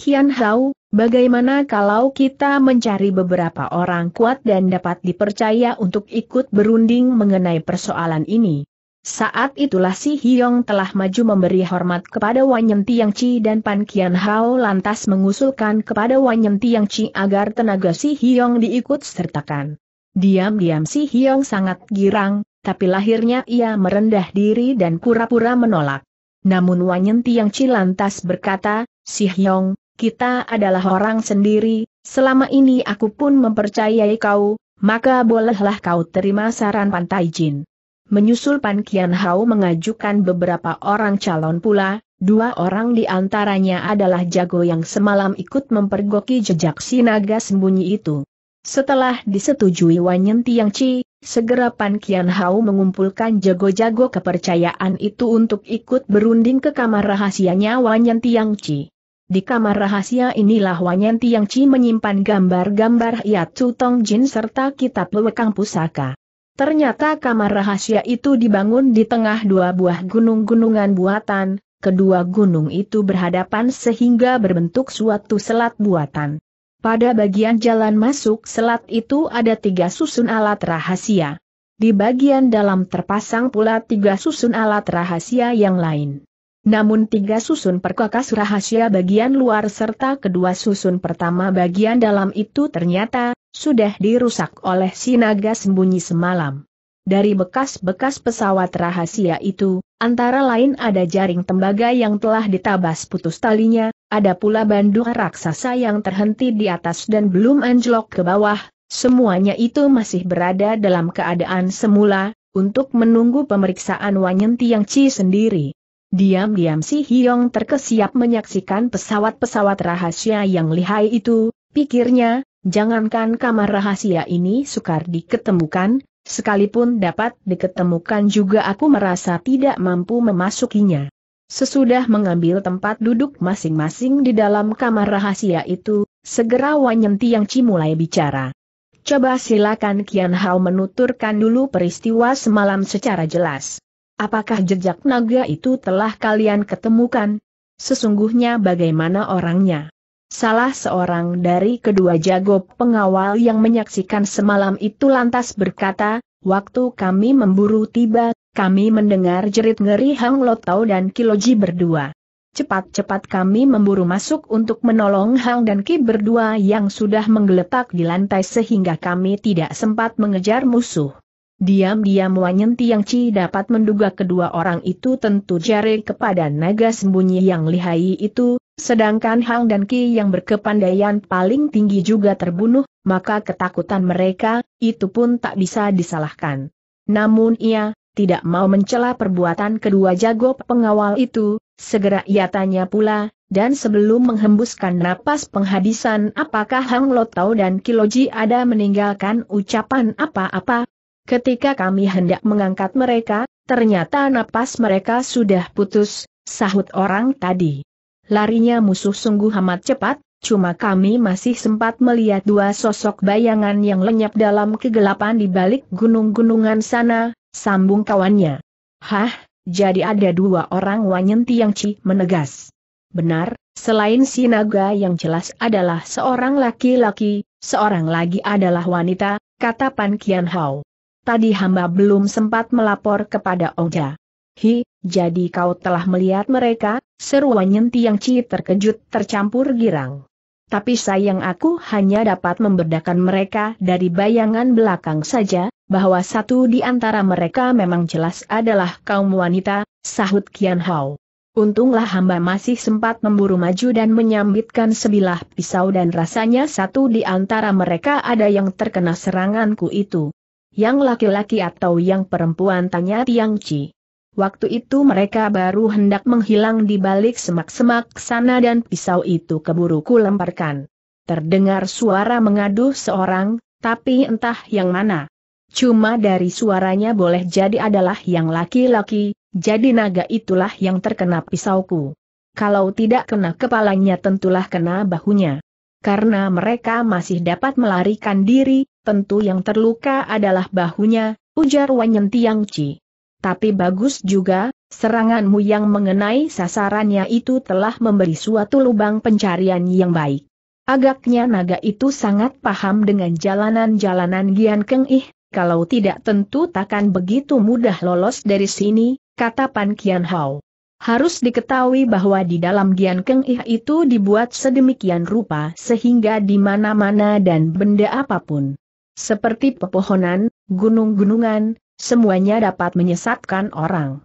Kian Hao, bagaimana kalau kita mencari beberapa orang kuat dan dapat dipercaya untuk ikut berunding mengenai persoalan ini? Saat itulah Si Hiong telah maju memberi hormat kepada Wanyan Tiangci dan Pan Kian Hao lantas mengusulkan kepada Wanyan Tiangci agar tenaga Si Hiong diikut sertakan. Diam-diam Si Hiong sangat girang, tapi lahirnya ia merendah diri dan pura-pura menolak. Namun Wanyan Tiangci lantas berkata, Si Hiong, kita adalah orang sendiri, selama ini aku pun mempercayai kau, maka bolehlah kau terima saran Pantai Jin. Menyusul Pan Kian Hao mengajukan beberapa orang calon pula, dua orang di antaranya adalah jago yang semalam ikut mempergoki jejak Sinaga Sembunyi itu. Setelah disetujui Wanyan Tiangci, segera Pan Kian Hao mengumpulkan jago-jago kepercayaan itu untuk ikut berunding ke kamar rahasianya Wanyan Tiangci. Di kamar rahasia inilah Wanyan Tiangci menyimpan gambar-gambar Yi Tu Tong Jin serta kitab lwekang pusaka. Ternyata kamar rahasia itu dibangun di tengah dua buah gunung-gunungan buatan, kedua gunung itu berhadapan sehingga berbentuk suatu selat buatan. Pada bagian jalan masuk selat itu ada tiga susun alat rahasia. Di bagian dalam terpasang pula tiga susun alat rahasia yang lain. Namun tiga susun perkakas rahasia bagian luar serta kedua susun pertama bagian dalam itu ternyata sudah dirusak oleh Sinaga Sembunyi semalam. Dari bekas-bekas pesawat rahasia itu, antara lain ada jaring tembaga yang telah ditabas putus talinya, ada pula bandung raksasa yang terhenti di atas dan belum anjlok ke bawah, semuanya itu masih berada dalam keadaan semula, untuk menunggu pemeriksaan Wanyan Tiangci sendiri. Diam-diam Si Hiong terkesiap menyaksikan pesawat-pesawat rahasia yang lihai itu, pikirnya. Jangankan kamar rahasia ini sukar diketemukan, sekalipun dapat diketemukan juga aku merasa tidak mampu memasukinya. Sesudah mengambil tempat duduk masing-masing di dalam kamar rahasia itu, segera Wanyan Tiangci mulai bicara. Coba silakan Kian Hao menuturkan dulu peristiwa semalam secara jelas. Apakah jejak naga itu telah kalian ketemukan? Sesungguhnya bagaimana orangnya? Salah seorang dari kedua jago pengawal yang menyaksikan semalam itu lantas berkata, waktu kami memburu tiba, kami mendengar jerit ngeri Hang Lotau dan Kiloji berdua. Cepat-cepat kami memburu masuk untuk menolong Hang dan Ki berdua yang sudah menggeletak di lantai sehingga kami tidak sempat mengejar musuh. Diam-diam Wanyan Tiangci dapat menduga kedua orang itu tentu jari kepada naga sembunyi yang lihai itu. Sedangkan Hang dan Ki yang berkepandaian paling tinggi juga terbunuh, maka ketakutan mereka, itu pun tak bisa disalahkan. Namun ia, tidak mau mencela perbuatan kedua jago pengawal itu, segera ia tanya pula, dan sebelum menghembuskan napas penghabisan apakah Hang Lotau dan Kiloji ada meninggalkan ucapan apa-apa? Ketika kami hendak mengangkat mereka, ternyata napas mereka sudah putus, sahut orang tadi. Larinya musuh sungguh amat cepat, cuma kami masih sempat melihat dua sosok bayangan yang lenyap dalam kegelapan di balik gunung-gunungan sana, sambung kawannya. Hah, jadi ada dua orang Wanyan Tiangci menegas. Benar, selain si naga yang jelas adalah seorang laki-laki, seorang lagi adalah wanita, kata Pan Kian Hao. Tadi hamba belum sempat melapor kepada Oja. Hi, jadi kau telah melihat mereka, seru Wanyan Tiangci terkejut tercampur girang. Tapi sayang aku hanya dapat membedakan mereka dari bayangan belakang saja, bahwa satu di antara mereka memang jelas adalah kaum wanita, sahut Kian Hao. Untunglah hamba masih sempat memburu maju dan menyambitkan sebilah pisau dan rasanya satu di antara mereka ada yang terkena seranganku itu. Yang laki-laki atau yang perempuan, tanya Tiangci. Waktu itu mereka baru hendak menghilang di balik semak-semak sana dan pisau itu keburu ku lemparkan. Terdengar suara mengadu seorang, tapi entah yang mana. Cuma dari suaranya boleh jadi adalah yang laki-laki. Jadi naga itulah yang terkena pisauku. Kalau tidak kena kepalanya tentulah kena bahunya. Karena mereka masih dapat melarikan diri, tentu yang terluka adalah bahunya, ujar Wanyan Tiangci. Tapi bagus juga, seranganmu yang mengenai sasarannya itu telah memberi suatu lubang pencarian yang baik. Agaknya naga itu sangat paham dengan jalanan-jalanan Gian Keng Ih, kalau tidak tentu takkan begitu mudah lolos dari sini, kata Pan Kian Hao. Harus diketahui bahwa di dalam Gian Keng Ih itu dibuat sedemikian rupa sehingga di mana-mana dan benda apapun, seperti pepohonan, gunung-gunungan, semuanya dapat menyesatkan orang.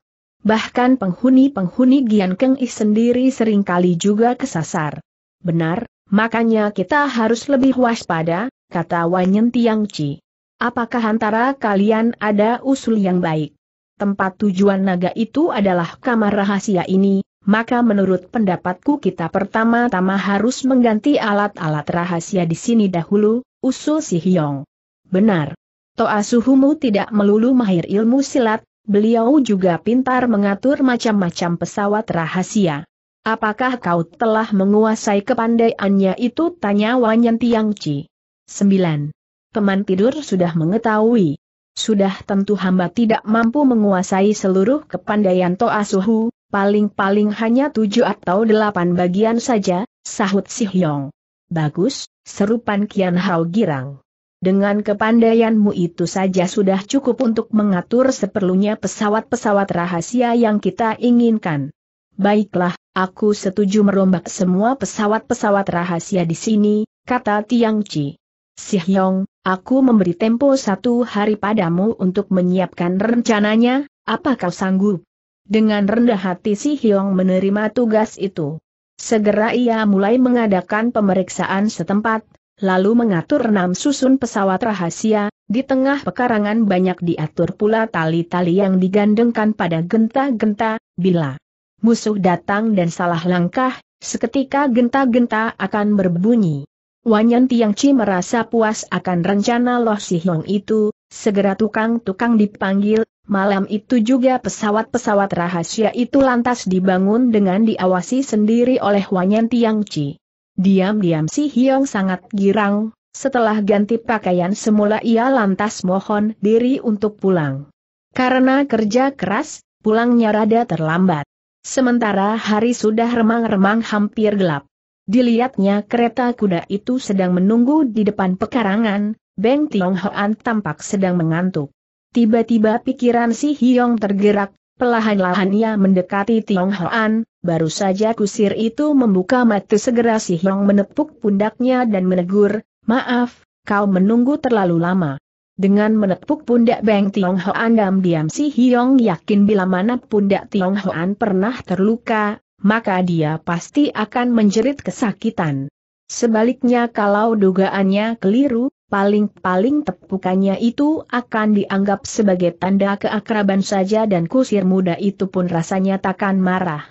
Bahkan penghuni-penghuni Gian Keng Ih sendiri seringkali juga kesasar. Benar, makanya kita harus lebih waspada, kata Wanyan Tiangci. Apakah antara kalian ada usul yang baik? Tempat tujuan naga itu adalah kamar rahasia ini, maka menurut pendapatku kita pertama-tama harus mengganti alat-alat rahasia di sini dahulu, usul Si Hiong. Benar. Toa suhumu tidak melulu mahir ilmu silat, beliau juga pintar mengatur macam-macam pesawat rahasia. Apakah kau telah menguasai kepandaiannya itu, tanya Wanyan Tiangci. sembilan. Teman tidur sudah mengetahui. Sudah tentu hamba tidak mampu menguasai seluruh kepandaian Toa Suhu, paling-paling hanya tujuh atau delapan bagian saja, sahut Si Hiong. Bagus, seru Pan Kian Hao girang. Dengan kepandaianmu itu saja sudah cukup untuk mengatur seperlunya pesawat-pesawat rahasia yang kita inginkan. Baiklah, aku setuju merombak semua pesawat-pesawat rahasia di sini, kata Tiangci. Si Hiong, aku memberi tempo satu hari padamu untuk menyiapkan rencananya, apa kau sanggup? Dengan rendah hati Si Hiong menerima tugas itu. Segera ia mulai mengadakan pemeriksaan setempat, lalu mengatur enam susun pesawat rahasia, di tengah pekarangan banyak diatur pula tali-tali yang digandengkan pada genta-genta, bila musuh datang dan salah langkah, seketika genta-genta akan berbunyi. Wanyan Tiangci merasa puas akan rencana Lo Si Hiong itu, segera tukang-tukang dipanggil, malam itu juga pesawat-pesawat rahasia itu lantas dibangun dengan diawasi sendiri oleh Wanyan Tiangci. Diam-diam Si Hiong sangat girang, setelah ganti pakaian semula ia lantas mohon diri untuk pulang. Karena kerja keras, pulangnya rada terlambat. Sementara hari sudah remang-remang hampir gelap. Dilihatnya kereta kuda itu sedang menunggu di depan pekarangan, Beng Tiong Hoan tampak sedang mengantuk. Tiba-tiba pikiran Si Hiong tergerak, pelahan-lahan ia mendekati Tiong Hoan, baru saja kusir itu membuka mata segera Si Hiong menepuk pundaknya dan menegur, maaf, kau menunggu terlalu lama. Dengan menepuk pundak Beng Tiong Hoan diam-diam Si Hiong yakin bila mana pundak Tiong Hoan pernah terluka, maka dia pasti akan menjerit kesakitan. Sebaliknya kalau dugaannya keliru, paling-paling tepukannya itu akan dianggap sebagai tanda keakraban saja dan kusir muda itu pun rasanya takkan marah.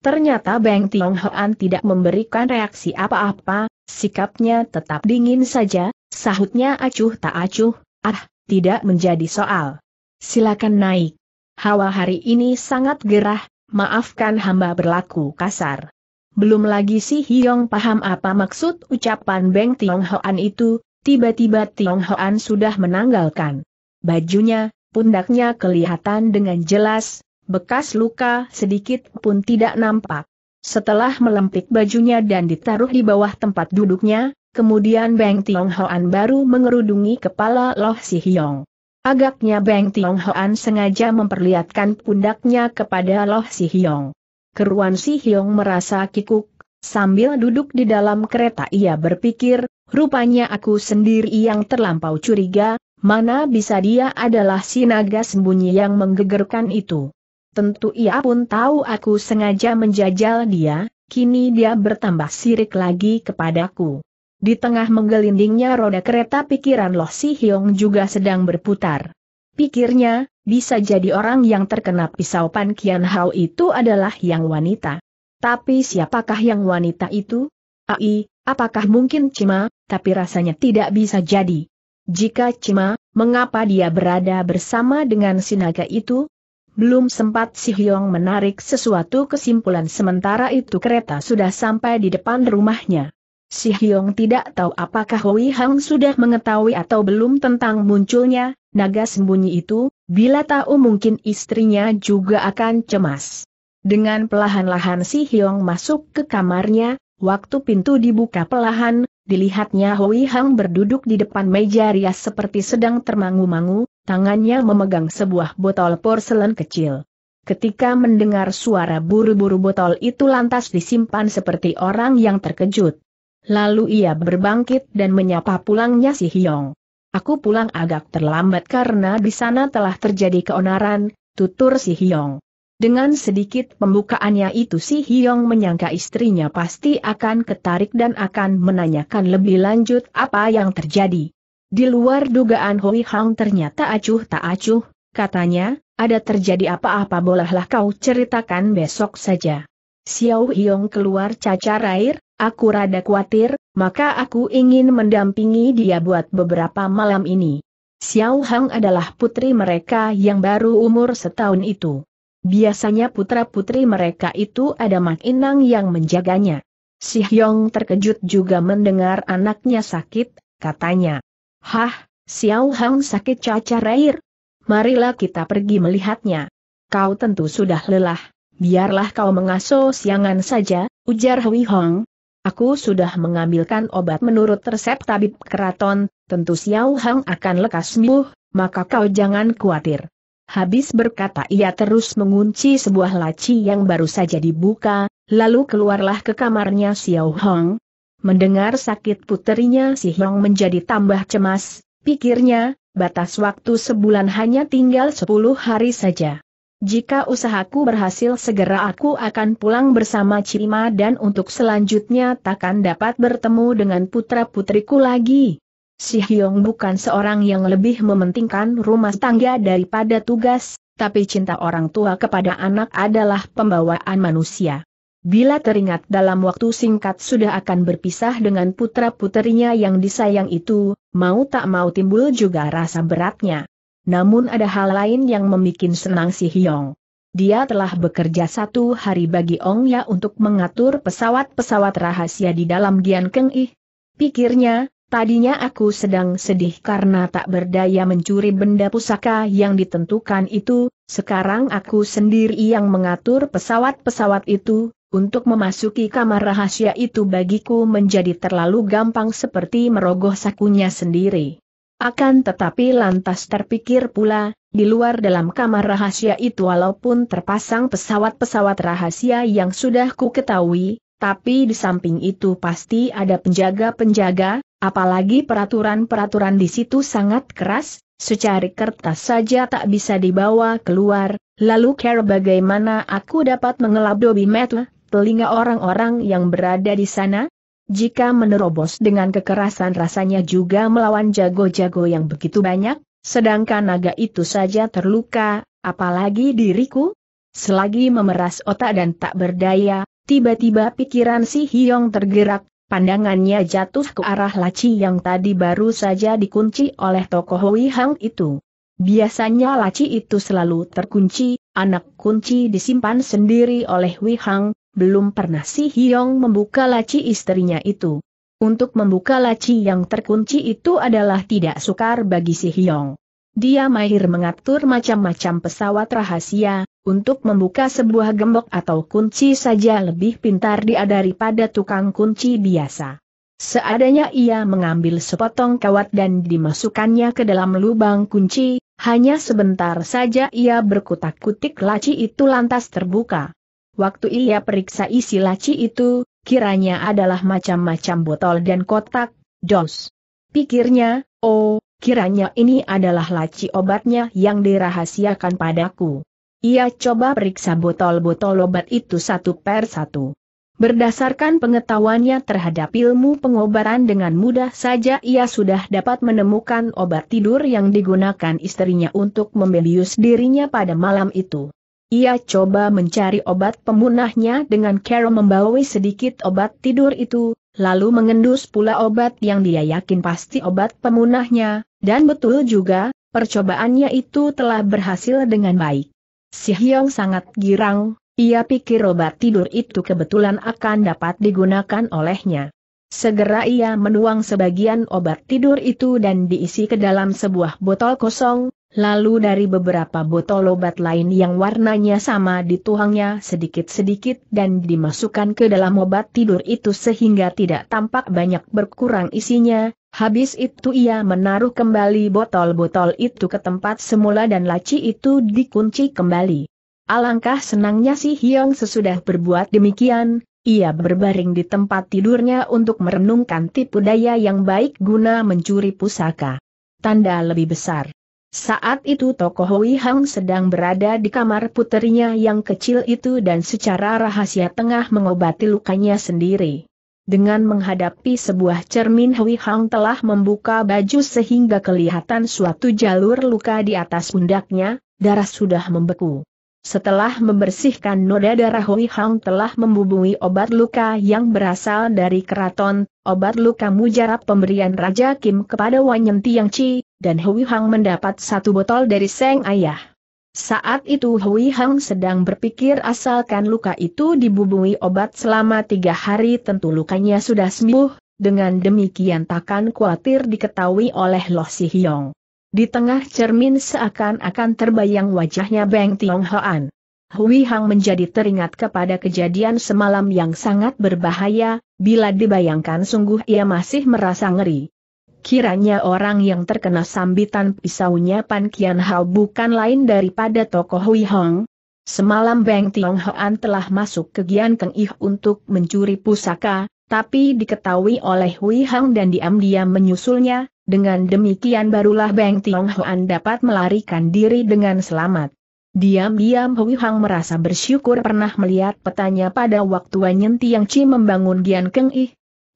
Ternyata Beng Tiong Hoan tidak memberikan reaksi apa-apa, sikapnya tetap dingin saja, sahutnya acuh tak acuh, ah, tidak menjadi soal. Silakan naik. Hawa hari ini sangat gerah. Maafkan hamba berlaku kasar. Belum lagi Si Hiong paham apa maksud ucapan Beng Tiong Hoan itu, tiba-tiba Tiong Hoan sudah menanggalkan bajunya, pundaknya kelihatan dengan jelas, bekas luka sedikit pun tidak nampak. Setelah melempik bajunya dan ditaruh di bawah tempat duduknya, kemudian Beng Tiong Hoan baru mengerudungi kepala Lo Si Hiong. Agaknya Beng Tiong Hoan sengaja memperlihatkan pundaknya kepada Lo Si Hiong. Keruan Si Hiong merasa kikuk, sambil duduk di dalam kereta ia berpikir, rupanya aku sendiri yang terlampau curiga, mana bisa dia adalah si naga sembunyi yang menggegerkan itu. Tentu ia pun tahu aku sengaja menjajal dia, kini dia bertambah sirik lagi kepadaku. Di tengah menggelindingnya roda kereta pikiran Lo Si Hiong juga sedang berputar. Pikirnya, bisa jadi orang yang terkena pisau Pan Kian Hao itu adalah yang wanita. Tapi siapakah yang wanita itu? Ai, apakah mungkin Cima, tapi rasanya tidak bisa jadi. Jika Cima, mengapa dia berada bersama dengan Sinaga itu? Belum sempat Si Hiong menarik sesuatu kesimpulan sementara itu kereta sudah sampai di depan rumahnya. Si Hiong tidak tahu apakah Hui Hong sudah mengetahui atau belum tentang munculnya naga sembunyi itu, bila tahu mungkin istrinya juga akan cemas. Dengan perlahan-lahan Si Hiong masuk ke kamarnya, waktu pintu dibuka perlahan, dilihatnya Hui Hong berduduk di depan meja rias seperti sedang termangu-mangu. Tangannya memegang sebuah botol porselen kecil. Ketika mendengar suara buru-buru botol itu lantas disimpan seperti orang yang terkejut. Lalu ia berbangkit dan menyapa pulangnya Si Hiong. Aku pulang agak terlambat karena di sana telah terjadi keonaran, tutur Si Hiong. Dengan sedikit pembukaannya itu Si Hiong menyangka istrinya pasti akan ketarik dan akan menanyakan lebih lanjut apa yang terjadi. Di luar dugaan Hui Hong ternyata acuh tak acuh, katanya, ada terjadi apa-apa bolehlah kau ceritakan besok saja. Xiao Liong keluar cacar air, aku rada khawatir, maka aku ingin mendampingi dia buat beberapa malam ini. Xiao Hong adalah putri mereka yang baru umur setahun itu. Biasanya putra-putri mereka itu ada mak inang yang menjaganya. Si Hiong terkejut juga mendengar anaknya sakit, katanya. Hah, Xiao Hong sakit cacar air? Marilah kita pergi melihatnya. Kau tentu sudah lelah, biarlah kau mengasuh siangan saja, ujar Hui Hong. Aku sudah mengambilkan obat menurut resep tabib keraton, tentu Xiao Hong akan lekas sembuh, maka kau jangan khawatir. Habis berkata ia terus mengunci sebuah laci yang baru saja dibuka, lalu keluarlah ke kamarnya Xiao Hong. Mendengar sakit puterinya Si Hiong menjadi tambah cemas, pikirnya, batas waktu sebulan hanya tinggal sepuluh hari saja. Jika usahaku berhasil segera aku akan pulang bersama Cima dan untuk selanjutnya takkan dapat bertemu dengan putra-putriku lagi. Si Hiong bukan seorang yang lebih mementingkan rumah tangga daripada tugas, tapi cinta orang tua kepada anak adalah pembawaan manusia. Bila teringat dalam waktu singkat sudah akan berpisah dengan putra-putrinya yang disayang itu, mau tak mau timbul juga rasa beratnya. Namun ada hal lain yang membuat senang Si Hiong. Dia telah bekerja satu hari bagi Ong Ya untuk mengatur pesawat-pesawat rahasia di dalam Gian Keng Ih. Pikirnya, tadinya aku sedang sedih karena tak berdaya mencuri benda pusaka yang ditentukan itu, sekarang aku sendiri yang mengatur pesawat-pesawat itu. Untuk memasuki kamar rahasia itu bagiku menjadi terlalu gampang seperti merogoh sakunya sendiri. Akan tetapi lantas terpikir pula, di luar dalam kamar rahasia itu walaupun terpasang pesawat-pesawat rahasia yang sudah ku ketahui, tapi di samping itu pasti ada penjaga-penjaga, apalagi peraturan-peraturan di situ sangat keras, secari kertas saja tak bisa dibawa keluar, lalu care bagaimana aku dapat mengelabui mata telinga orang-orang yang berada di sana? Jika menerobos dengan kekerasan rasanya juga melawan jago-jago yang begitu banyak, sedangkan naga itu saja terluka, apalagi diriku? Selagi memeras otak dan tak berdaya, tiba-tiba pikiran Si Hiong tergerak, pandangannya jatuh ke arah laci yang tadi baru saja dikunci oleh tokoh Hui Hong itu. Biasanya laci itu selalu terkunci, anak kunci disimpan sendiri oleh Hui Hong. Belum pernah Si Hiong membuka laci istrinya itu. Untuk membuka laci yang terkunci itu adalah tidak sukar bagi Si Hiong. Dia mahir mengatur macam-macam pesawat rahasia, untuk membuka sebuah gembok atau kunci saja lebih pintar dia daripada tukang kunci biasa. Seadanya ia mengambil sepotong kawat dan dimasukkannya ke dalam lubang kunci, hanya sebentar saja ia berkutak-kutik laci itu lantas terbuka. Waktu ia periksa isi laci itu, kiranya adalah macam-macam botol dan kotak, dos. Pikirnya, oh, kiranya ini adalah laci obatnya yang dirahasiakan padaku. Ia coba periksa botol-botol obat itu satu per satu. Berdasarkan pengetahuannya terhadap ilmu pengobaran, dengan mudah saja ia sudah dapat menemukan obat tidur yang digunakan istrinya untuk membius dirinya pada malam itu. Ia coba mencari obat pemunahnya dengan cara membawa sedikit obat tidur itu, lalu mengendus pula obat yang dia yakin pasti obat pemunahnya, dan betul juga, percobaannya itu telah berhasil dengan baik. Si Hiong sangat girang, ia pikir obat tidur itu kebetulan akan dapat digunakan olehnya. Segera ia menuang sebagian obat tidur itu dan diisi ke dalam sebuah botol kosong, lalu dari beberapa botol obat lain yang warnanya sama dituangnya sedikit-sedikit dan dimasukkan ke dalam obat tidur itu sehingga tidak tampak banyak berkurang isinya. Habis itu ia menaruh kembali botol-botol itu ke tempat semula dan laci itu dikunci kembali. Alangkah senangnya Si Hiong sesudah berbuat demikian, ia berbaring di tempat tidurnya untuk merenungkan tipu daya yang baik guna mencuri pusaka tanda lebih besar. Saat itu tokoh Hui Hong sedang berada di kamar puterinya yang kecil itu dan secara rahasia tengah mengobati lukanya sendiri. Dengan menghadapi sebuah cermin, Hui Hong telah membuka baju sehingga kelihatan suatu jalur luka di atas pundaknya, darah sudah membeku. Setelah membersihkan noda darah, Hui Hong telah membubui obat luka yang berasal dari keraton, obat luka mujarab pemberian Raja Kim kepada Wanyan Tiangci, dan Hui Hong mendapat satu botol dari sang ayah. Saat itu Hui Hong sedang berpikir asalkan luka itu dibubui obat selama tiga hari tentu lukanya sudah sembuh, dengan demikian takkan khawatir diketahui oleh Lo Si Hiong. Di tengah cermin seakan-akan terbayang wajahnya Beng Tiong Hoan. Hui Hong menjadi teringat kepada kejadian semalam yang sangat berbahaya, bila dibayangkan sungguh ia masih merasa ngeri. Kiranya orang yang terkena sambitan pisaunya Pan Kian Hao bukan lain daripada tokoh Hui Hong. Semalam Beng Tiong Hoan telah masuk ke Gian Keng Ih untuk mencuri pusaka, tapi diketahui oleh Hui Hong dan diam-diam menyusulnya, dengan demikian barulah Beng Tiong Hoan dapat melarikan diri dengan selamat. Diam-diam Hui Hong merasa bersyukur pernah melihat petanya pada waktu Wanyan Tiangci membangun Gian Keng Ih.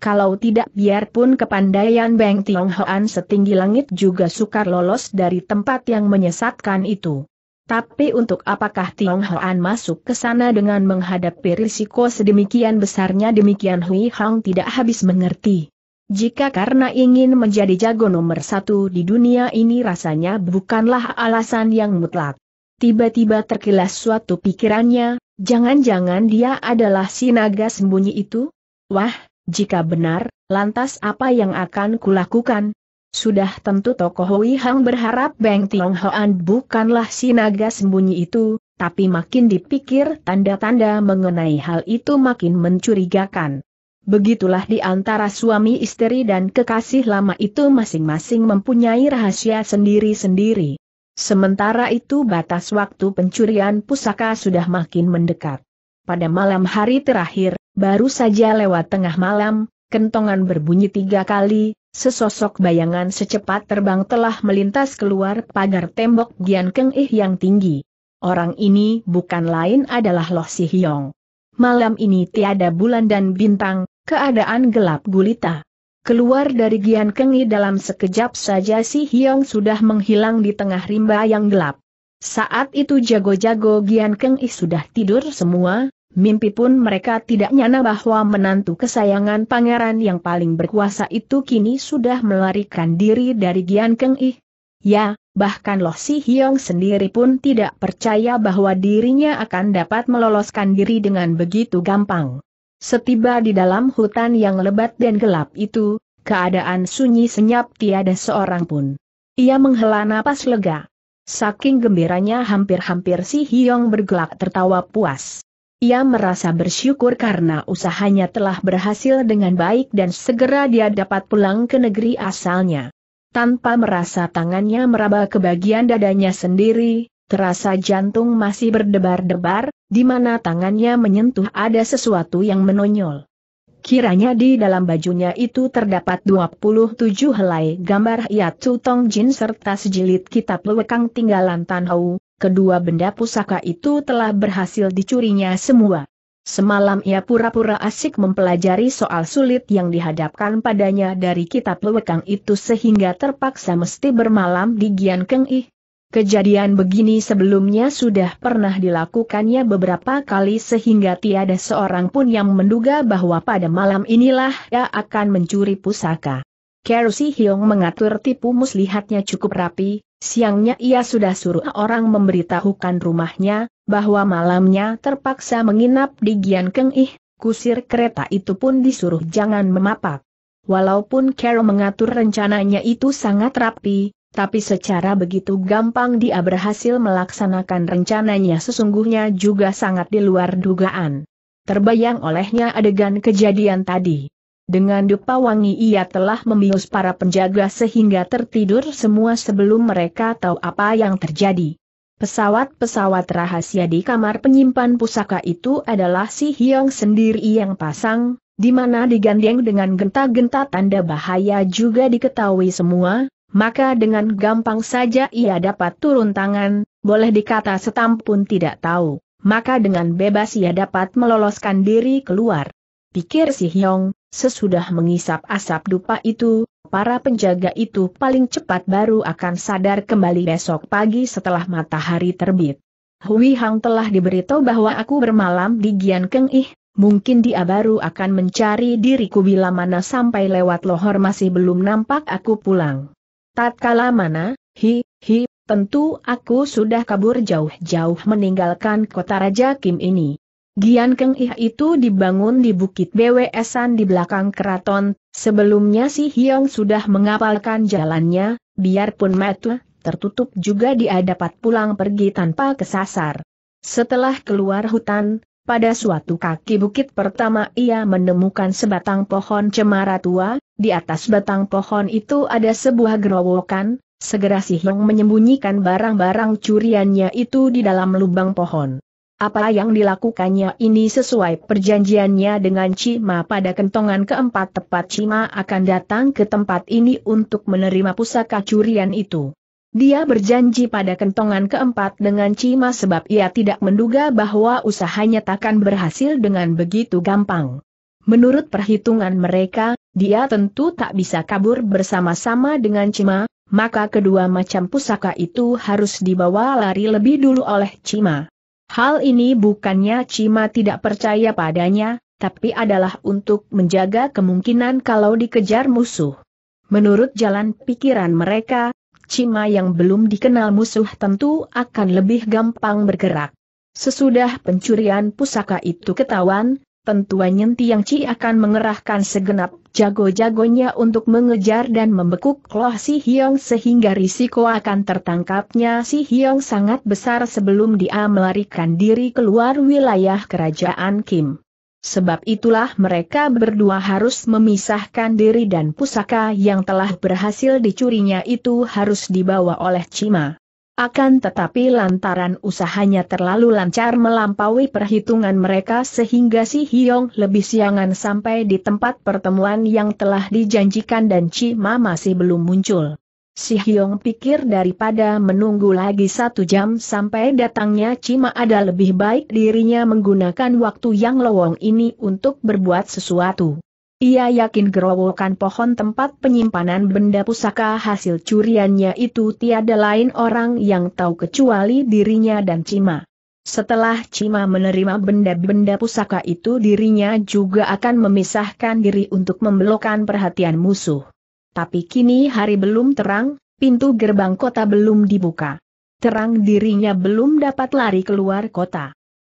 Kalau tidak biarpun kepandaian Beng Tiong Hoan setinggi langit juga sukar lolos dari tempat yang menyesatkan itu. Tapi untuk apakah Tiong Hoan masuk ke sana dengan menghadapi risiko sedemikian besarnya? Demikian Hui Hong tidak habis mengerti. Jika karena ingin menjadi jago nomor satu di dunia ini rasanya bukanlah alasan yang mutlak. Tiba-tiba terkilas suatu pikirannya, jangan-jangan dia adalah Sinaga Sembunyi itu? Wah! Jika benar, lantas apa yang akan kulakukan? Sudah tentu tokoh Hui Hong berharap Beng Tiong Hoan bukanlah Sinaga Sembunyi itu, tapi makin dipikir tanda-tanda mengenai hal itu makin mencurigakan. Begitulah di antara suami istri dan kekasih lama itu masing-masing mempunyai rahasia sendiri-sendiri. Sementara itu batas waktu pencurian pusaka sudah makin mendekat. Pada malam hari terakhir, baru saja lewat tengah malam, kentongan berbunyi tiga kali, sesosok bayangan secepat terbang telah melintas keluar pagar tembok Gian Keng Ih yang tinggi. Orang ini bukan lain adalah Lo Si Hiong. Malam ini tiada bulan dan bintang, keadaan gelap gulita. Keluar dari Gian Keng Ih dalam sekejap saja Si Hiong sudah menghilang di tengah rimba yang gelap. Saat itu jago-jago Gian Keng Ih sudah tidur semua. Mimpi pun mereka tidak nyana bahwa menantu kesayangan pangeran yang paling berkuasa itu kini sudah melarikan diri dari Gian Keng Ih. Ya, bahkan Lo Si Hiong sendiri pun tidak percaya bahwa dirinya akan dapat meloloskan diri dengan begitu gampang. Setiba di dalam hutan yang lebat dan gelap itu, keadaan sunyi senyap tiada seorang pun. Ia menghela napas lega. Saking gembiranya hampir-hampir Si Hiong bergelak tertawa puas. Ia merasa bersyukur karena usahanya telah berhasil dengan baik dan segera dia dapat pulang ke negeri asalnya. Tanpa merasa tangannya meraba ke bagian dadanya sendiri, terasa jantung masih berdebar-debar, di mana tangannya menyentuh ada sesuatu yang menonjol. Kiranya di dalam bajunya itu terdapat dua puluh tujuh helai gambar Yi Tu Tong Jin serta sejilid kitab Lwekang tinggalan Tan Hu, kedua benda pusaka itu telah berhasil dicurinya semua. Semalam ia pura-pura asik mempelajari soal sulit yang dihadapkan padanya dari kitab lwekang itu sehingga terpaksa mesti bermalam di Gian Keng Ih. Kejadian begini sebelumnya sudah pernah dilakukannya beberapa kali sehingga tiada seorang pun yang menduga bahwa pada malam inilah ia akan mencuri pusaka. Si Hiong mengatur tipu muslihatnya cukup rapi, siangnya ia sudah suruh orang memberitahukan rumahnya, bahwa malamnya terpaksa menginap di Gian Keng Ih, kusir kereta itu pun disuruh jangan memapak. Walaupun Kero mengatur rencananya itu sangat rapi, tapi secara begitu gampang dia berhasil melaksanakan rencananya sesungguhnya juga sangat di luar dugaan. Terbayang olehnya adegan kejadian tadi. Dengan dupa wangi ia telah membius para penjaga sehingga tertidur semua sebelum mereka tahu apa yang terjadi. Pesawat-pesawat rahasia di kamar penyimpan pusaka itu adalah Si Hiong sendiri yang pasang, di mana digandeng dengan genta-genta tanda bahaya juga diketahui semua, maka dengan gampang saja ia dapat turun tangan, boleh dikata setam pun tidak tahu, maka dengan bebas ia dapat meloloskan diri keluar. Pikir Si Hiong, sesudah mengisap asap dupa itu, para penjaga itu paling cepat baru akan sadar kembali besok pagi setelah matahari terbit. Hui Hong telah diberitahu bahwa aku bermalam di Gian Keng Ih, mungkin dia baru akan mencari diriku bila mana sampai lewat lohor masih belum nampak aku pulang. Tatkala mana, hi, hi, tentu aku sudah kabur jauh-jauh meninggalkan kota Raja Kim ini. Gian Keng Ih itu dibangun di bukit Bw-san di belakang keraton, sebelumnya Si Hiong sudah mengapalkan jalannya, biarpun mata tertutup juga dia dapat pulang pergi tanpa kesasar. Setelah keluar hutan, pada suatu kaki bukit pertama ia menemukan sebatang pohon cemara tua, di atas batang pohon itu ada sebuah gerowokan, segera Si Hiong menyembunyikan barang-barang curiannya itu di dalam lubang pohon. Apa yang dilakukannya ini sesuai perjanjiannya dengan Cima pada kentongan keempat tepat Cima akan datang ke tempat ini untuk menerima pusaka curian itu. Dia berjanji pada kentongan keempat dengan Cima sebab ia tidak menduga bahwa usahanya takkan berhasil dengan begitu gampang. Menurut perhitungan mereka, dia tentu tak bisa kabur bersama-sama dengan Cima, maka kedua macam pusaka itu harus dibawa lari lebih dulu oleh Cima. Hal ini bukannya Cima tidak percaya padanya, tapi adalah untuk menjaga kemungkinan kalau dikejar musuh. Menurut jalan pikiran mereka, Cima yang belum dikenal musuh tentu akan lebih gampang bergerak. Sesudah pencurian pusaka itu ketahuan, tentu Wanyan Tiangci akan mengerahkan segenap jago-jagonya untuk mengejar dan membekuk Lo Si Hiong sehingga risiko akan tertangkapnya Si Hiong sangat besar sebelum dia melarikan diri keluar wilayah Kerajaan Kim. Sebab itulah mereka berdua harus memisahkan diri dan pusaka yang telah berhasil dicurinya itu harus dibawa oleh Cima. Akan tetapi lantaran usahanya terlalu lancar melampaui perhitungan mereka sehingga Si Hiong lebih siangan sampai di tempat pertemuan yang telah dijanjikan dan Cima masih belum muncul. Si Hiong pikir daripada menunggu lagi satu jam sampai datangnya Cima ada lebih baik dirinya menggunakan waktu yang lowong ini untuk berbuat sesuatu. Ia yakin gerowokan pohon tempat penyimpanan benda pusaka hasil curiannya itu tiada lain orang yang tahu kecuali dirinya dan Cima. Setelah Cima menerima benda-benda pusaka itu dirinya juga akan memisahkan diri untuk membelokkan perhatian musuh. Tapi kini hari belum terang, pintu gerbang kota belum dibuka. Terang dirinya belum dapat lari keluar kota.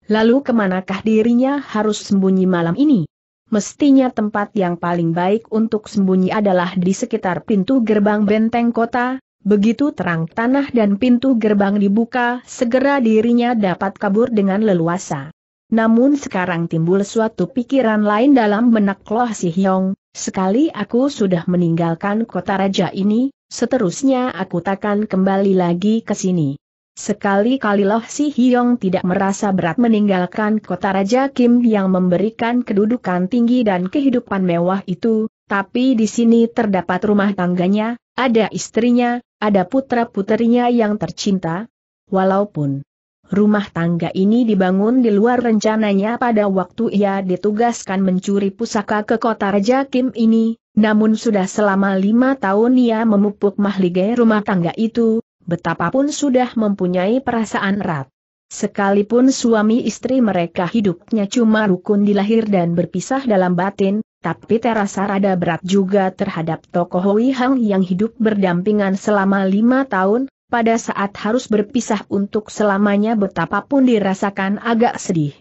Lalu kemanakah dirinya harus sembunyi malam ini? Mestinya tempat yang paling baik untuk sembunyi adalah di sekitar pintu gerbang benteng kota, begitu terang tanah dan pintu gerbang dibuka, segera dirinya dapat kabur dengan leluasa. Namun sekarang timbul suatu pikiran lain dalam benak Lo Si Hiong, sekali aku sudah meninggalkan kota raja ini, seterusnya aku takkan kembali lagi ke sini. Sekali-kali Lo Si Hiong tidak merasa berat meninggalkan kota Raja Kim yang memberikan kedudukan tinggi dan kehidupan mewah itu, tapi di sini terdapat rumah tangganya, ada istrinya, ada putra-putrinya yang tercinta. walaupun rumah tangga ini dibangun di luar rencananya pada waktu ia ditugaskan mencuri pusaka ke kota Raja Kim ini, namun sudah selama lima tahun ia memupuk mahligai rumah tangga itu, betapapun sudah mempunyai perasaan erat. Sekalipun suami istri mereka hidupnya cuma rukun di lahir dan berpisah dalam batin, tapi terasa rada berat juga terhadap tokoh Hui Hong yang hidup berdampingan selama lima tahun, pada saat harus berpisah untuk selamanya betapapun dirasakan agak sedih.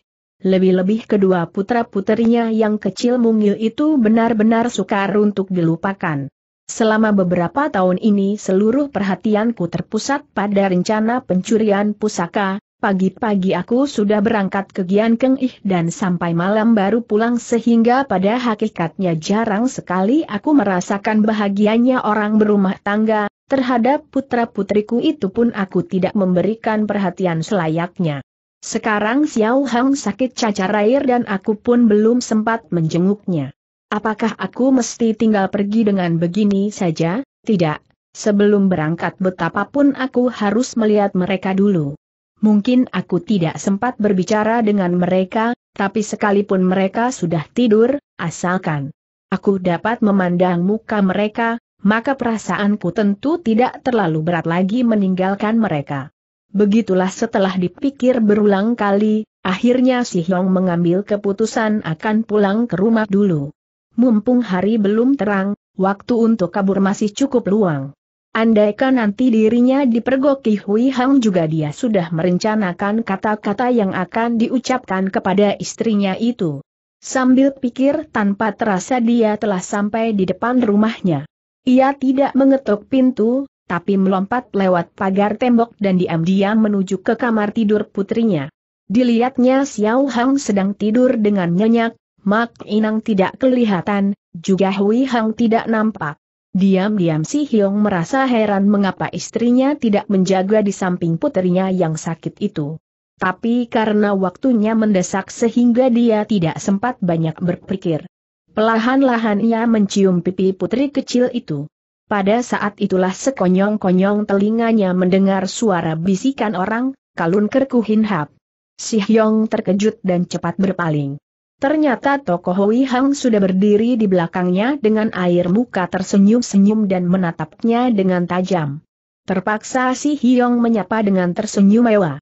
Lebih-lebih kedua putra-putrinya yang kecil mungil itu benar-benar sukar untuk dilupakan. Selama beberapa tahun ini seluruh perhatianku terpusat pada rencana pencurian pusaka. Pagi-pagi aku sudah berangkat ke Gian Keng Ih dan sampai malam baru pulang, sehingga pada hakikatnya jarang sekali aku merasakan bahagianya orang berumah tangga, terhadap putra-putriku itu pun aku tidak memberikan perhatian selayaknya. Sekarang Xiao Hong sakit cacar air dan aku pun belum sempat menjenguknya. Apakah aku mesti tinggal pergi dengan begini saja? Tidak, sebelum berangkat betapapun aku harus melihat mereka dulu. Mungkin aku tidak sempat berbicara dengan mereka, tapi sekalipun mereka sudah tidur, asalkan aku dapat memandang muka mereka, maka perasaanku tentu tidak terlalu berat lagi meninggalkan mereka. Begitulah setelah dipikir berulang kali, akhirnya Si Hiong mengambil keputusan akan pulang ke rumah dulu. Mumpung hari belum terang, waktu untuk kabur masih cukup luang. Andaikan nanti dirinya dipergoki Hui Hong juga, dia sudah merencanakan kata-kata yang akan diucapkan kepada istrinya itu. Sambil pikir tanpa terasa dia telah sampai di depan rumahnya. Ia tidak mengetuk pintu, tapi melompat lewat pagar tembok dan diam-diam menuju ke kamar tidur putrinya. Dilihatnya Xiao Hong sedang tidur dengan nyenyak, Mak Inang tidak kelihatan, juga Hui Hong tidak nampak. Diam-diam Si Hiong merasa heran mengapa istrinya tidak menjaga di samping putrinya yang sakit itu. Tapi karena waktunya mendesak sehingga dia tidak sempat banyak berpikir. Perlahan-lahan ia mencium pipi putri kecil itu. Pada saat itulah sekonyong-konyong telinganya mendengar suara bisikan orang, "Kalun Kerkuhin hap." Si Hiong terkejut dan cepat berpaling. Ternyata tokoh Hui Hong sudah berdiri di belakangnya dengan air muka tersenyum-senyum dan menatapnya dengan tajam. Terpaksa Si Hiong menyapa dengan tersenyum mewah.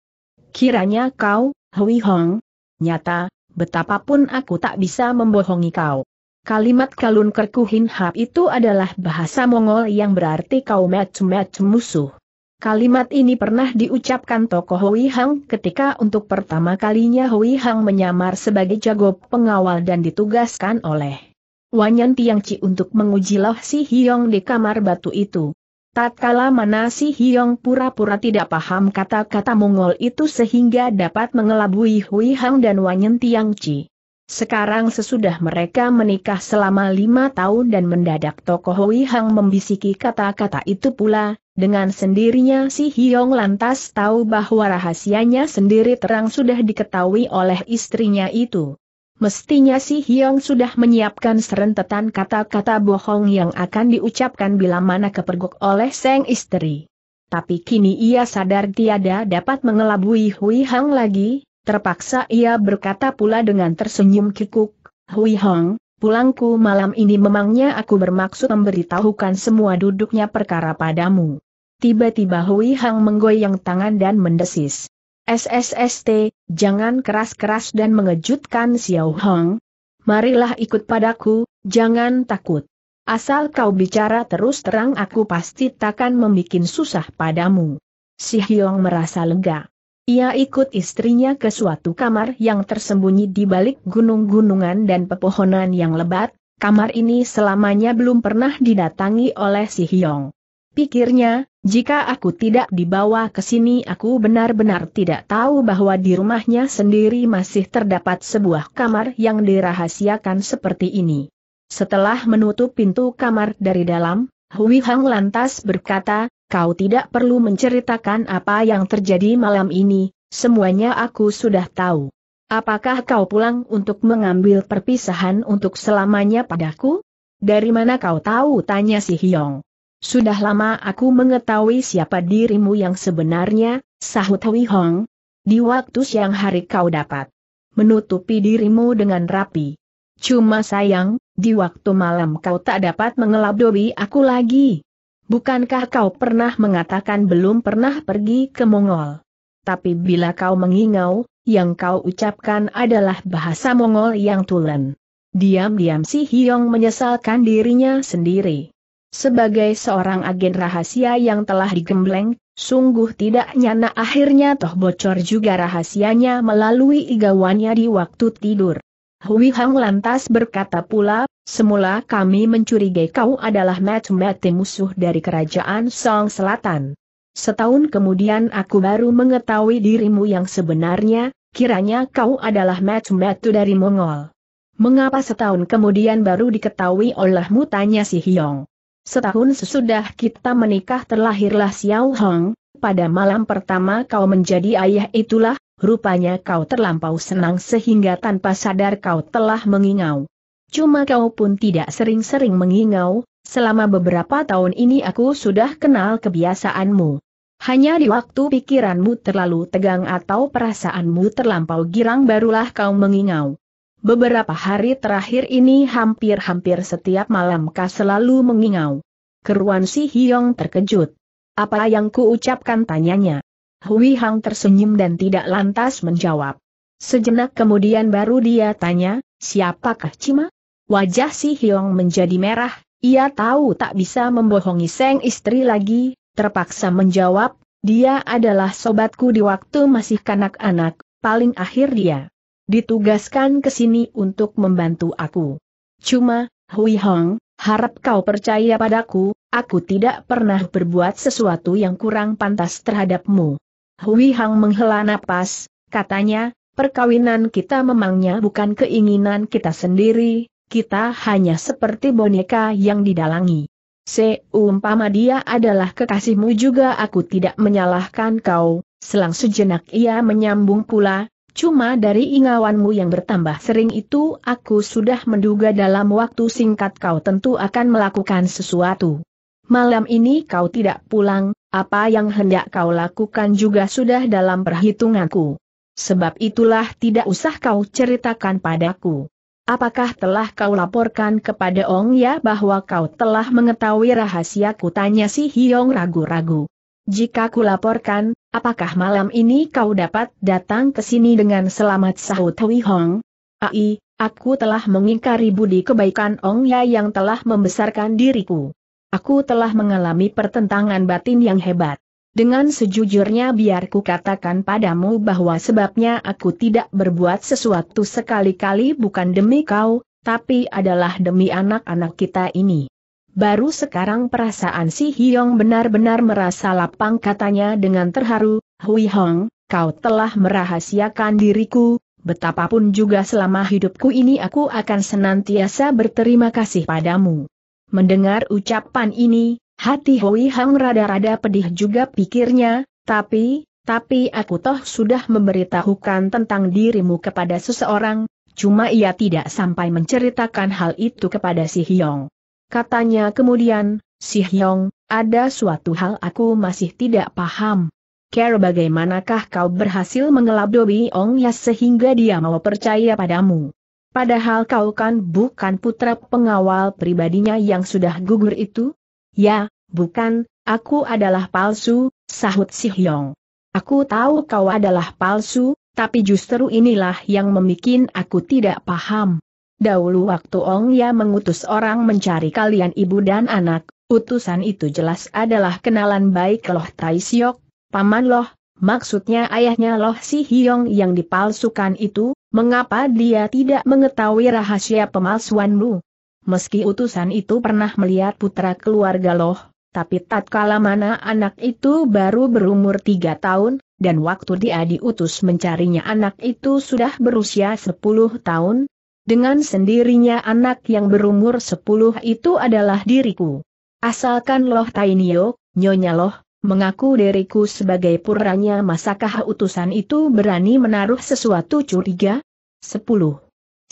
"Kiranya kau, Hui Hong? Nyata, betapapun aku tak bisa membohongi kau." Kalimat Kalun Kerkuhin hap itu adalah bahasa Mongol yang berarti kau macam-macam musuh. Kalimat ini pernah diucapkan tokoh Hui Hong ketika untuk pertama kalinya Hui Hong menyamar sebagai jago pengawal dan ditugaskan oleh Wanyan Tiangci untuk menguji Lo Si Hiong di kamar batu itu. Tatkala mana Si Hiong pura-pura tidak paham kata-kata Mongol itu sehingga dapat mengelabui Hui Hong dan Wanyan Tiangci. Sekarang sesudah mereka menikah selama lima tahun dan mendadak tokoh Hui Hong membisiki kata-kata itu pula, dengan sendirinya Si Hiong lantas tahu bahwa rahasianya sendiri terang sudah diketahui oleh istrinya itu. Mestinya Si Hiong sudah menyiapkan serentetan kata-kata bohong yang akan diucapkan bila mana kepergok oleh sang istri. Tapi kini ia sadar tiada dapat mengelabui Hui Hong lagi. Terpaksa ia berkata pula dengan tersenyum kikuk, "Hui Hong, pulangku malam ini memangnya aku bermaksud memberitahukan semua duduknya perkara padamu." Tiba-tiba Hui Hong menggoyang tangan dan mendesis, "S S S T, jangan keras-keras dan mengejutkan Xiao Hong. Marilah ikut padaku, jangan takut. Asal kau bicara terus terang aku pasti takkan membikin susah padamu." Si Hiong merasa lega. Ia ikut istrinya ke suatu kamar yang tersembunyi di balik gunung-gunungan dan pepohonan yang lebat. Kamar ini selamanya belum pernah didatangi oleh Si Hiong. Pikirnya, jika aku tidak dibawa ke sini aku benar-benar tidak tahu bahwa di rumahnya sendiri masih terdapat sebuah kamar yang dirahasiakan seperti ini. Setelah menutup pintu kamar dari dalam, Hui Hong lantas berkata, "Kau tidak perlu menceritakan apa yang terjadi malam ini, semuanya aku sudah tahu. Apakah kau pulang untuk mengambil perpisahan untuk selamanya padaku?" "Dari mana kau tahu?" tanya Si Hiong. "Sudah lama aku mengetahui siapa dirimu yang sebenarnya, sahut Hui Hong. Di waktu siang hari kau dapat menutupi dirimu dengan rapi. Cuma sayang, di waktu malam kau tak dapat mengelabui aku lagi. Bukankah kau pernah mengatakan belum pernah pergi ke Mongol? Tapi bila kau mengingau, yang kau ucapkan adalah bahasa Mongol yang tulen. Diam-diam Si Hiong menyesalkan dirinya sendiri. Sebagai seorang agen rahasia yang telah digembleng, sungguh tidak nyana akhirnya toh bocor juga rahasianya melalui igawannya di waktu tidur. Hui Hong lantas berkata pula, semula kami mencurigai kau adalah mate-mate musuh dari Kerajaan Song Selatan. Setahun kemudian aku baru mengetahui dirimu yang sebenarnya, kiranya kau adalah mate-mate dari Mongol. Mengapa setahun kemudian baru diketahui olehmu, tanya Si Hiong. Setahun sesudah kita menikah terlahirlah Xiao Hong, pada malam pertama kau menjadi ayah itulah, rupanya kau terlampau senang sehingga tanpa sadar kau telah mengingau. Cuma kau pun tidak sering-sering mengingau, selama beberapa tahun ini aku sudah kenal kebiasaanmu. Hanya di waktu pikiranmu terlalu tegang atau perasaanmu terlampau girang barulah kau mengingau. Beberapa hari terakhir ini hampir-hampir setiap malam kau selalu mengingau. Keruan Si Hiong terkejut. Apa yang kuucapkan, tanyanya. Hui Hong tersenyum dan tidak lantas menjawab. Sejenak kemudian baru dia tanya, siapakah Cima? Wajah Si Hiong menjadi merah, ia tahu tak bisa membohongi sang istri lagi, terpaksa menjawab, dia adalah sobatku di waktu masih kanak-kanak, paling akhir dia ditugaskan ke sini untuk membantu aku. Cuma, Hui Hong, harap kau percaya padaku, aku tidak pernah berbuat sesuatu yang kurang pantas terhadapmu. Hui Hong menghela napas, katanya, perkawinan kita memangnya bukan keinginan kita sendiri, kita hanya seperti boneka yang didalangi. Seumpama dia adalah kekasihmu juga aku tidak menyalahkan kau. Selang sejenak ia menyambung pula, cuma dari ingawanmu yang bertambah sering itu aku sudah menduga dalam waktu singkat kau tentu akan melakukan sesuatu. Malam ini kau tidak pulang, apa yang hendak kau lakukan juga sudah dalam perhitunganku. Sebab itulah tidak usah kau ceritakan padaku. Apakah telah kau laporkan kepada Ong ya bahwa kau telah mengetahui rahasiaku, tanya Si Hiong ragu-ragu. Jika kulaporkan, apakah malam ini kau dapat datang ke sini dengan selamat, sahut Hui Hong? Ai, aku telah mengingkari budi kebaikan Ong Ya yang telah membesarkan diriku. Aku telah mengalami pertentangan batin yang hebat. Dengan sejujurnya biar ku katakan padamu bahwa sebabnya aku tidak berbuat sesuatu sekali-kali bukan demi kau, tapi adalah demi anak-anak kita ini. Baru sekarang perasaan Si Hiong benar-benar merasa lapang, katanya dengan terharu, Hui Hong, kau telah merahasiakan diriku, betapapun juga selama hidupku ini aku akan senantiasa berterima kasih padamu. Mendengar ucapan ini, hati Hui Hong rada-rada pedih juga pikirnya, tapi, tapi aku toh sudah memberitahukan tentang dirimu kepada seseorang, cuma ia tidak sampai menceritakan hal itu kepada Si Hiong. Katanya kemudian, Si Hiong, ada suatu hal aku masih tidak paham. Kira bagaimanakah kau berhasil mengelabui Ong Ya sehingga dia mau percaya padamu? Padahal kau kan bukan putra pengawal pribadinya yang sudah gugur itu? Ya, bukan, aku adalah palsu, sahut Si Hiong. Aku tahu kau adalah palsu, tapi justru inilah yang membuat aku tidak paham. Dahulu waktu Ong Ya mengutus orang mencari kalian ibu dan anak, utusan itu jelas adalah kenalan baik Loh Tai Siok, paman Loh, maksudnya ayahnya Loh Si Hiong yang dipalsukan itu, mengapa dia tidak mengetahui rahasia pemalsuanmu? Meski utusan itu pernah melihat putra keluarga Loh, tapi tatkala mana anak itu baru berumur tiga tahun, dan waktu dia diutus mencarinya anak itu sudah berusia sepuluh tahun, dengan sendirinya anak yang berumur sepuluh itu adalah diriku. Asalkan Loh Tainio, Nyonya Loh, mengaku diriku sebagai puranya, masakah utusan itu berani menaruh sesuatu curiga? sepuluh.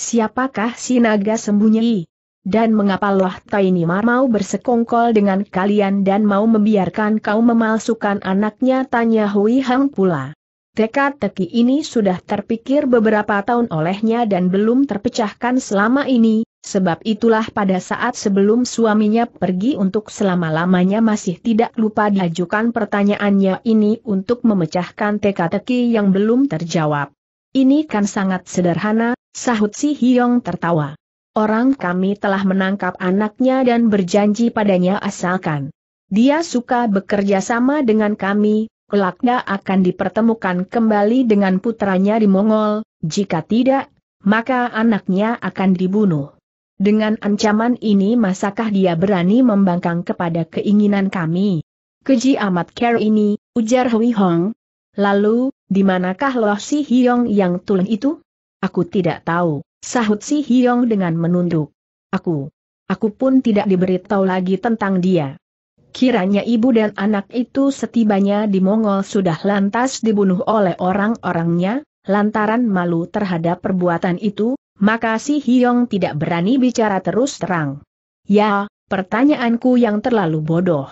Siapakah Sinaga Sembunyi? Dan mengapa Loh Tainimar mau bersekongkol dengan kalian dan mau membiarkan kau memalsukan anaknya? Tanya Hui Hong pula. Teka-teki ini sudah terpikir beberapa tahun olehnya dan belum terpecahkan selama ini, sebab itulah pada saat sebelum suaminya pergi untuk selama-lamanya masih tidak lupa diajukan pertanyaannya ini untuk memecahkan teka-teki yang belum terjawab. Ini kan sangat sederhana, sahut Si Hiong tertawa. Orang kami telah menangkap anaknya dan berjanji padanya asalkan dia suka bekerja sama dengan kami, kelak dia akan dipertemukan kembali dengan putranya di Mongol, jika tidak, maka anaknya akan dibunuh. Dengan ancaman ini masakah dia berani membangkang kepada keinginan kami? Keji amat care ini, ujar Hui Hong. Lalu, di manakah Lo Si Hiong yang tulen itu? Aku tidak tahu, sahut Si Hiong dengan menunduk. Aku, aku pun tidak diberitahu lagi tentang dia. Kiranya ibu dan anak itu setibanya di Mongol sudah lantas dibunuh oleh orang-orangnya, lantaran malu terhadap perbuatan itu, maka Si Hiong tidak berani bicara terus terang. Ya, pertanyaanku yang terlalu bodoh.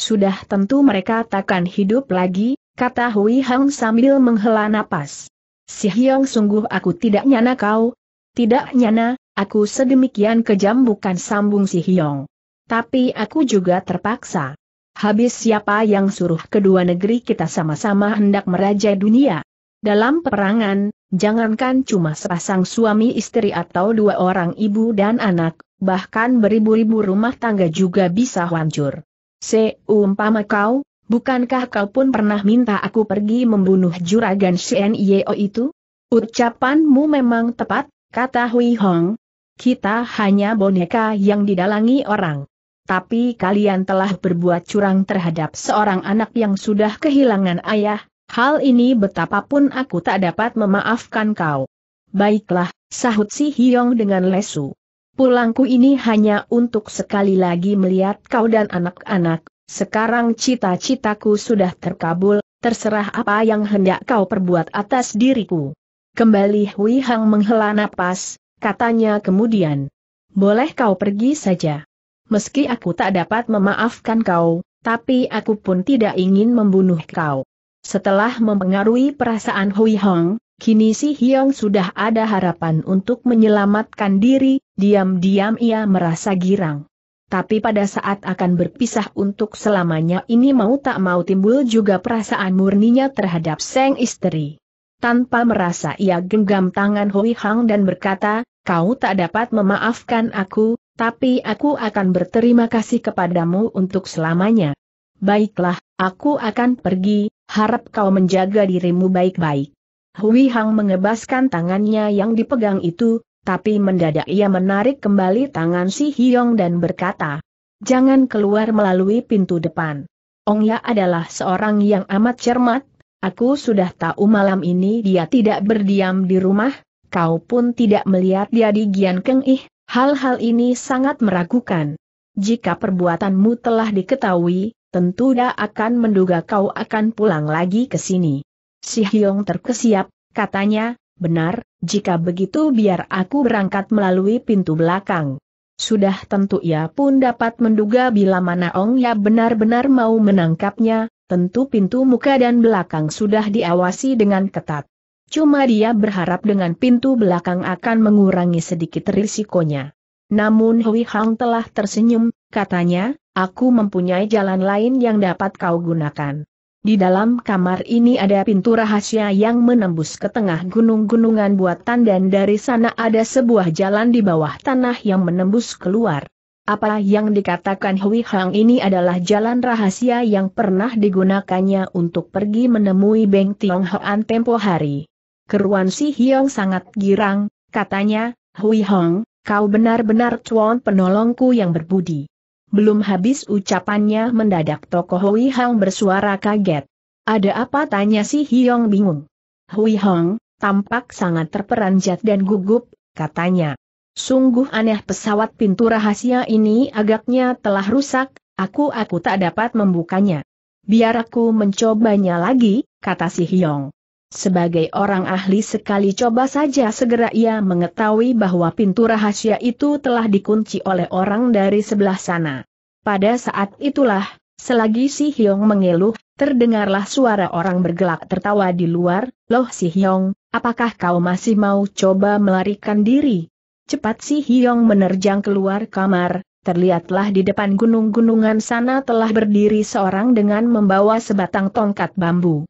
Sudah tentu mereka takkan hidup lagi, kata Hui Hong sambil menghela napas. Si Hiong, sungguh aku tidak nyana kau. Tidak nyana, aku sedemikian kejam bukan, sambung Si Hiong. Tapi aku juga terpaksa. Habis siapa yang suruh kedua negeri kita sama-sama hendak merajai dunia? Dalam peperangan, jangankan cuma sepasang suami istri atau dua orang ibu dan anak, bahkan beribu-ribu rumah tangga juga bisa hancur. Seumpama kau, bukankah kau pun pernah minta aku pergi membunuh juragan Shen Yeo itu? Ucapanmu memang tepat, kata Hui Hong, kita hanya boneka yang didalangi orang. Tapi kalian telah berbuat curang terhadap seorang anak yang sudah kehilangan ayah, hal ini betapapun aku tak dapat memaafkan kau. Baiklah, sahut Si Hiong dengan lesu. Pulangku ini hanya untuk sekali lagi melihat kau dan anak-anak, sekarang cita-citaku sudah terkabul, terserah apa yang hendak kau perbuat atas diriku. Kembali Hui Hong menghela napas, katanya kemudian. Boleh kau pergi saja. Meski aku tak dapat memaafkan kau, tapi aku pun tidak ingin membunuh kau. Setelah mempengaruhi perasaan Hui Hong, kini Si Hiong sudah ada harapan untuk menyelamatkan diri, diam-diam ia merasa girang. Tapi pada saat akan berpisah untuk selamanya ini mau tak mau timbul juga perasaan murninya terhadap sang istri. Tanpa merasa ia genggam tangan Hui Hong dan berkata, kau tak dapat memaafkan aku, tapi aku akan berterima kasih kepadamu untuk selamanya. Baiklah, aku akan pergi, harap kau menjaga dirimu baik-baik. Hui Hong mengebaskan tangannya yang dipegang itu, tapi mendadak ia menarik kembali tangan Si Hiong dan berkata, jangan keluar melalui pintu depan. Ong Ya adalah seorang yang amat cermat. Aku sudah tahu malam ini dia tidak berdiam di rumah, kau pun tidak melihat dia di Gian Keng Ih, hal-hal ini sangat meragukan. Jika perbuatanmu telah diketahui, tentu dia akan menduga kau akan pulang lagi ke sini. Si Hiong terkesiap, katanya, benar, jika begitu biar aku berangkat melalui pintu belakang. Sudah tentu ia pun dapat menduga bila mana Ong Ya benar-benar mau menangkapnya. Tentu pintu muka dan belakang sudah diawasi dengan ketat. Cuma dia berharap dengan pintu belakang akan mengurangi sedikit risikonya. Namun Hui Hong telah tersenyum, katanya, aku mempunyai jalan lain yang dapat kau gunakan. Di dalam kamar ini ada pintu rahasia yang menembus ke tengah gunung-gunungan buatan dan dari sana ada sebuah jalan di bawah tanah yang menembus keluar. Apa yang dikatakan Hui Hong ini adalah jalan rahasia yang pernah digunakannya untuk pergi menemui Beng Tiong Hoan tempo hari. Keruan Si Hiong sangat girang, katanya, Hui Hong, kau benar-benar tuan penolongku yang berbudi. Belum habis ucapannya mendadak tokoh Hui Hong bersuara kaget. Ada apa? Tanya Si Hiong bingung. Hui Hong, tampak sangat terperanjat dan gugup, katanya. Sungguh aneh, pesawat pintu rahasia ini agaknya telah rusak, aku aku tak dapat membukanya. Biar aku mencobanya lagi, kata Si Hiong. Sebagai orang ahli sekali coba saja segera ia mengetahui bahwa pintu rahasia itu telah dikunci oleh orang dari sebelah sana. Pada saat itulah, selagi Si Hiong mengeluh, terdengarlah suara orang bergelak tertawa di luar, "Loh Si Hiong, apakah kau masih mau coba melarikan diri?" Cepat Si Hiong menerjang keluar kamar, terlihatlah di depan gunung-gunungan sana telah berdiri seorang dengan membawa sebatang tongkat bambu.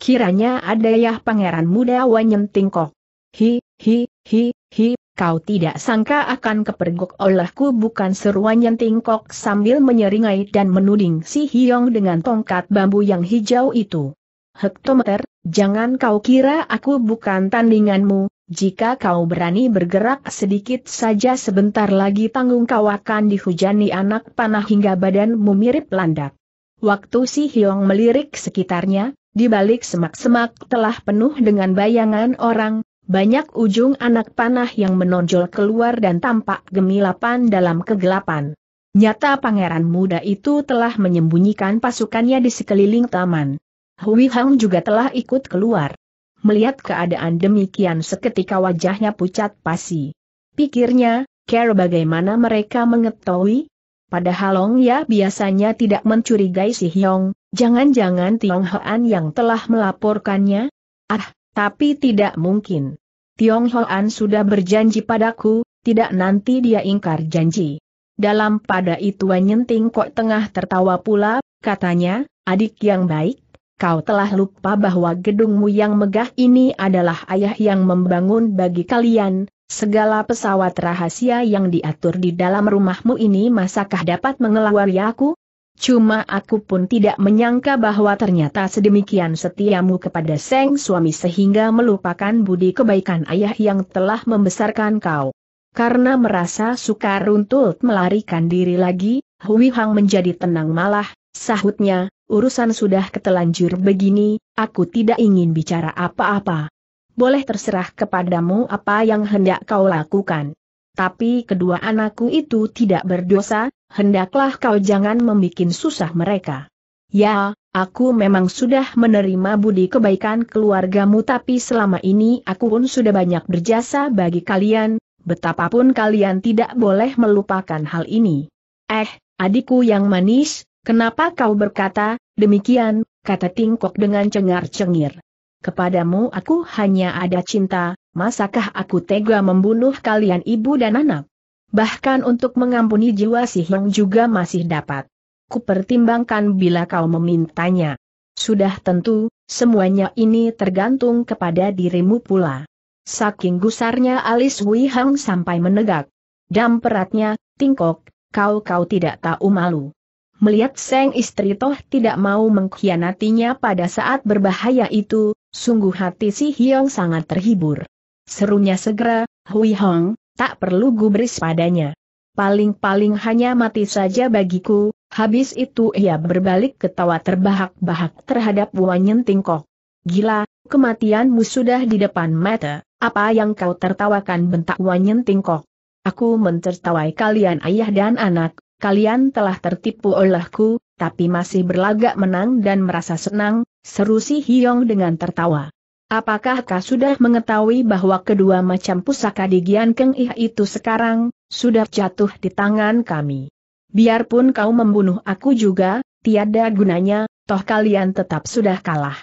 Kiranya ada ya pangeran muda Wanyan Tingkok. "Hi, hi, hi, hi, kau tidak sangka akan kepergok olehku bukan?" seru Wanyan Tingkok sambil menyeringai dan menuding Si Hiong dengan tongkat bambu yang hijau itu. "Hektometer, jangan kau kira aku bukan tandinganmu, jika kau berani bergerak sedikit saja sebentar lagi tanggung kau akan dihujani anak panah hingga badanmu mirip landak." Waktu Si Hiong melirik sekitarnya, di balik semak-semak telah penuh dengan bayangan orang, banyak ujung anak panah yang menonjol keluar dan tampak gemilapan dalam kegelapan. Nyata pangeran muda itu telah menyembunyikan pasukannya di sekeliling taman. Hui Hong juga telah ikut keluar. Melihat keadaan demikian seketika wajahnya pucat pasi. Pikirnya, care bagaimana mereka mengetahui? Padahal Ong ya biasanya tidak mencurigai Si Hiong. Jangan-jangan Tiong Hoan yang telah melaporkannya? Ah, tapi tidak mungkin. Tiong Hoan sudah berjanji padaku, tidak nanti dia ingkar janji. Dalam pada itu Wanyan Tingkok tengah tertawa pula, katanya, "Adik yang baik, kau telah lupa bahwa gedungmu yang megah ini adalah ayah yang membangun bagi kalian. Segala pesawat rahasia yang diatur di dalam rumahmu ini masakah dapat mengelawari aku? Cuma aku pun tidak menyangka bahwa ternyata sedemikian setiamu kepada sang suami sehingga melupakan budi kebaikan ayah yang telah membesarkan kau." Karena merasa sukar untuk melarikan diri lagi, Hui Hong menjadi tenang malah, sahutnya, "Urusan sudah ketelanjur begini, aku tidak ingin bicara apa-apa. Boleh terserah kepadamu apa yang hendak kau lakukan. Tapi kedua anakku itu tidak berdosa, hendaklah kau jangan membikin susah mereka." "Ya, aku memang sudah menerima budi kebaikan keluargamu tapi selama ini aku pun sudah banyak berjasa bagi kalian, betapapun kalian tidak boleh melupakan hal ini." "Eh, adikku yang manis, kenapa kau berkata demikian?" kata Tingkok dengan cengar-cengir. "Kepadamu aku hanya ada cinta. Masakah aku tega membunuh kalian ibu dan anak? Bahkan untuk mengampuni jiwa Si Hiong juga masih dapat kupertimbangkan bila kau memintanya. Sudah tentu, semuanya ini tergantung kepada dirimu pula." Saking gusarnya alis Hui Hong sampai menegak. Dam peratnya, "Tingkok, kau-kau tidak tahu malu." Melihat sang istri toh tidak mau mengkhianatinya pada saat berbahaya itu, sungguh hati Si Hiong sangat terhibur. Serunya segera, "Hui Hong, tak perlu gubris padanya. Paling-paling hanya mati saja bagiku." Habis itu ia berbalik ketawa terbahak-bahak terhadap Wanyan Tingkok. "Gila, kematianmu sudah di depan mata, apa yang kau tertawakan?" bentak Wanyan Tingkok. "Aku mentertawai kalian ayah dan anak, kalian telah tertipu olehku, tapi masih berlagak menang dan merasa senang," seru Si Hiong dengan tertawa. "Apakah kau sudah mengetahui bahwa kedua macam pusaka di Gian Keng Ih itu sekarang sudah jatuh di tangan kami? Biarpun kau membunuh aku juga, tiada gunanya, toh kalian tetap sudah kalah."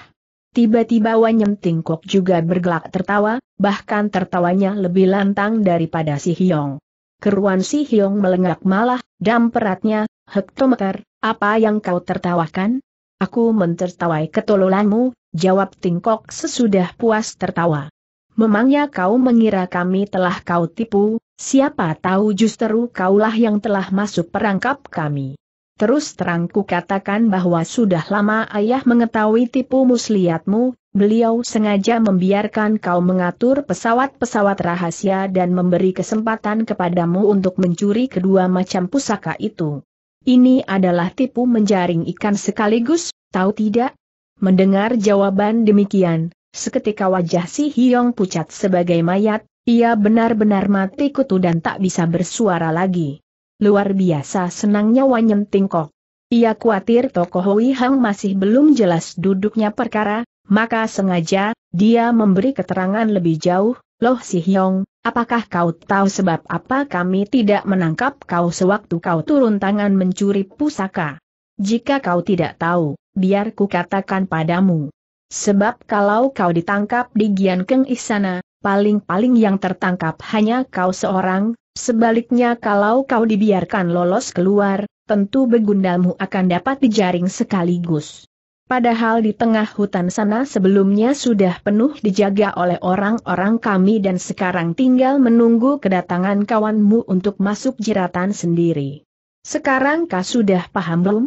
Tiba-tiba Wanyan Tingkok juga bergelak tertawa, bahkan tertawanya lebih lantang daripada Si Hiong. Keruan Si Hiong melengak malah, dam peratnya, "Hektometer, apa yang kau tertawakan?" "Aku mentertawai ketololanmu," jawab Tingkok sesudah puas tertawa. "Memangnya kau mengira kami telah kau tipu? Siapa tahu justru kaulah yang telah masuk perangkap kami. Terus terang ku katakan bahwa sudah lama ayah mengetahui tipu muslihatmu, beliau sengaja membiarkan kau mengatur pesawat-pesawat rahasia dan memberi kesempatan kepadamu untuk mencuri kedua macam pusaka itu. Ini adalah tipu menjaring ikan sekaligus, tahu tidak?" Mendengar jawaban demikian, seketika wajah Si Hiong pucat sebagai mayat, ia benar-benar mati kutu dan tak bisa bersuara lagi. Luar biasa senangnya Wanyan Tingkok. Ia khawatir tokoh Hui Hong masih belum jelas duduknya perkara, maka sengaja, dia memberi keterangan lebih jauh. Lo Si Hiong, apakah kau tahu sebab apa kami tidak menangkap kau sewaktu kau turun tangan mencuri pusaka? Jika kau tidak tahu, biar ku katakan padamu. Sebab kalau kau ditangkap di Gian Keng Ih sana, paling-paling yang tertangkap hanya kau seorang, sebaliknya kalau kau dibiarkan lolos keluar, tentu begundalmu akan dapat dijaring sekaligus. Padahal di tengah hutan sana sebelumnya sudah penuh dijaga oleh orang-orang kami dan sekarang tinggal menunggu kedatangan kawanmu untuk masuk jeratan sendiri. Sekarang kau sudah paham belum?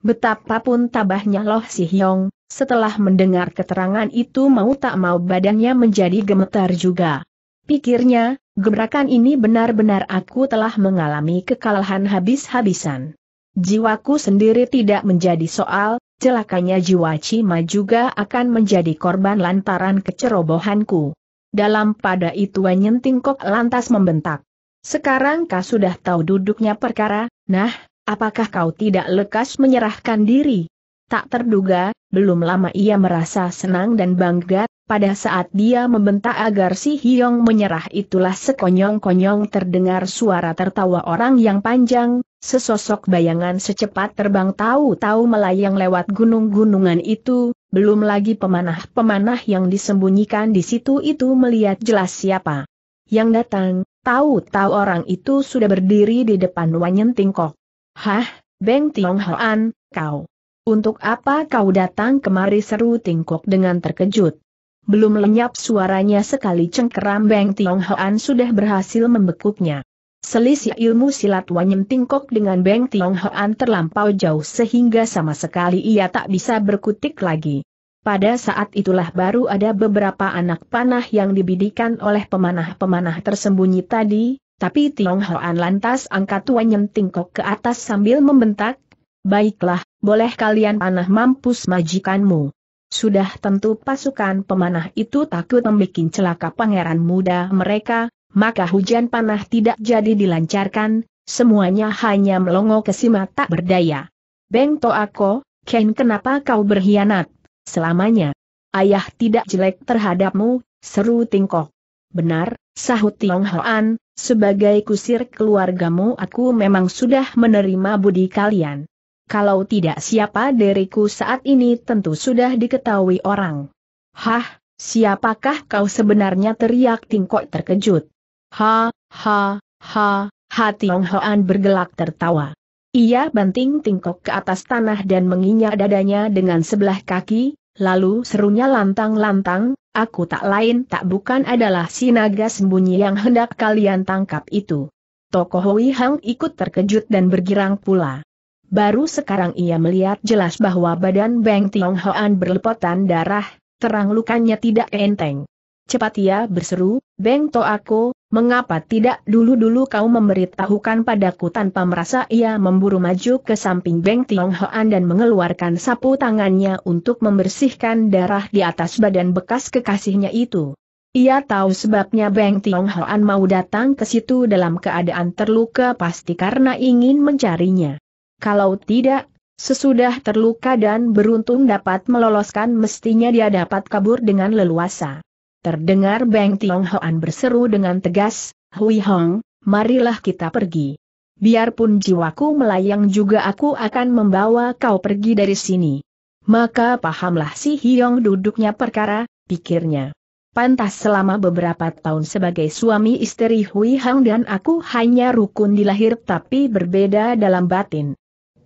Betapapun tabahnya Lo Si Hiong, setelah mendengar keterangan itu mau tak mau badannya menjadi gemetar juga. Pikirnya, gebrakan ini benar-benar aku telah mengalami kekalahan habis-habisan. Jiwaku sendiri tidak menjadi soal, celakanya jiwa Cima juga akan menjadi korban lantaran kecerobohanku. Dalam pada itu Wanyan Tingkok lantas membentak. Sekarang kau sudah tahu duduknya perkara, nah, apakah kau tidak lekas menyerahkan diri? Tak terduga, belum lama ia merasa senang dan bangga, pada saat dia membentak agar Si Hiong menyerah itulah sekonyong-konyong terdengar suara tertawa orang yang panjang. Sesosok bayangan secepat terbang tahu-tahu melayang lewat gunung-gunungan itu, belum lagi pemanah-pemanah yang disembunyikan di situ itu melihat jelas siapa yang datang, tahu-tahu orang itu sudah berdiri di depan Wanyan Tingkok. Hah, Beng Tiong Hoan, kau. Untuk apa kau datang kemari? Seru Tingkok dengan terkejut. Belum lenyap suaranya sekali cengkeram Beng Tiong Hoan sudah berhasil membekuknya. Selisih ilmu silat Wanyan Tingkok dengan Beng Tiong Hoan terlampau jauh sehingga sama sekali ia tak bisa berkutik lagi. Pada saat itulah baru ada beberapa anak panah yang dibidikan oleh pemanah-pemanah tersembunyi tadi, tapi Tiong Hoan lantas angkat Wanyan Tingkok ke atas sambil membentak, "Baiklah, boleh kalian panah mampus majikanmu." Sudah tentu pasukan pemanah itu takut membuat celaka pangeran muda mereka. Maka hujan panah tidak jadi dilancarkan, semuanya hanya melongo ke Cima tak berdaya. Beng Toako, Ken, kenapa kau berkhianat? Selamanya ayah tidak jelek terhadapmu, seru Tingkok. Benar, sahut Tiong Hoan, sebagai kusir keluargamu aku memang sudah menerima budi kalian. Kalau tidak siapa diriku saat ini tentu sudah diketahui orang. Hah, siapakah kau sebenarnya? Teriak Tingkok terkejut. Ha, ha, ha, ha, Tiong Hoan bergelak tertawa. Ia banting Tingkok ke atas tanah dan menginjak dadanya dengan sebelah kaki, lalu serunya lantang-lantang, aku tak lain tak bukan adalah Sinaga Sembunyi yang hendak kalian tangkap itu. Tokoh Hui Hong ikut terkejut dan bergirang pula. Baru sekarang ia melihat jelas bahwa badan Beng Tiong Hoan berlepotan darah, terang lukanya tidak enteng. Cepat ia berseru, Beng Toako, mengapa tidak dulu-dulu kau memberitahukan padaku? Tanpa merasa ia memburu maju ke samping Beng Tiong Hoan dan mengeluarkan sapu tangannya untuk membersihkan darah di atas badan bekas kekasihnya itu. Ia tahu sebabnya Beng Tiong Hoan mau datang ke situ dalam keadaan terluka pasti karena ingin mencarinya. Kalau tidak, sesudah terluka dan beruntung dapat meloloskan mestinya dia dapat kabur dengan leluasa. Terdengar Beng Tiong Hoan berseru dengan tegas, Hui Hong, marilah kita pergi. Biarpun jiwaku melayang juga aku akan membawa kau pergi dari sini. Maka pahamlah Si Hiong duduknya perkara, pikirnya. Pantas selama beberapa tahun sebagai suami istri Hui Hong dan aku hanya rukun di lahir tapi berbeda dalam batin.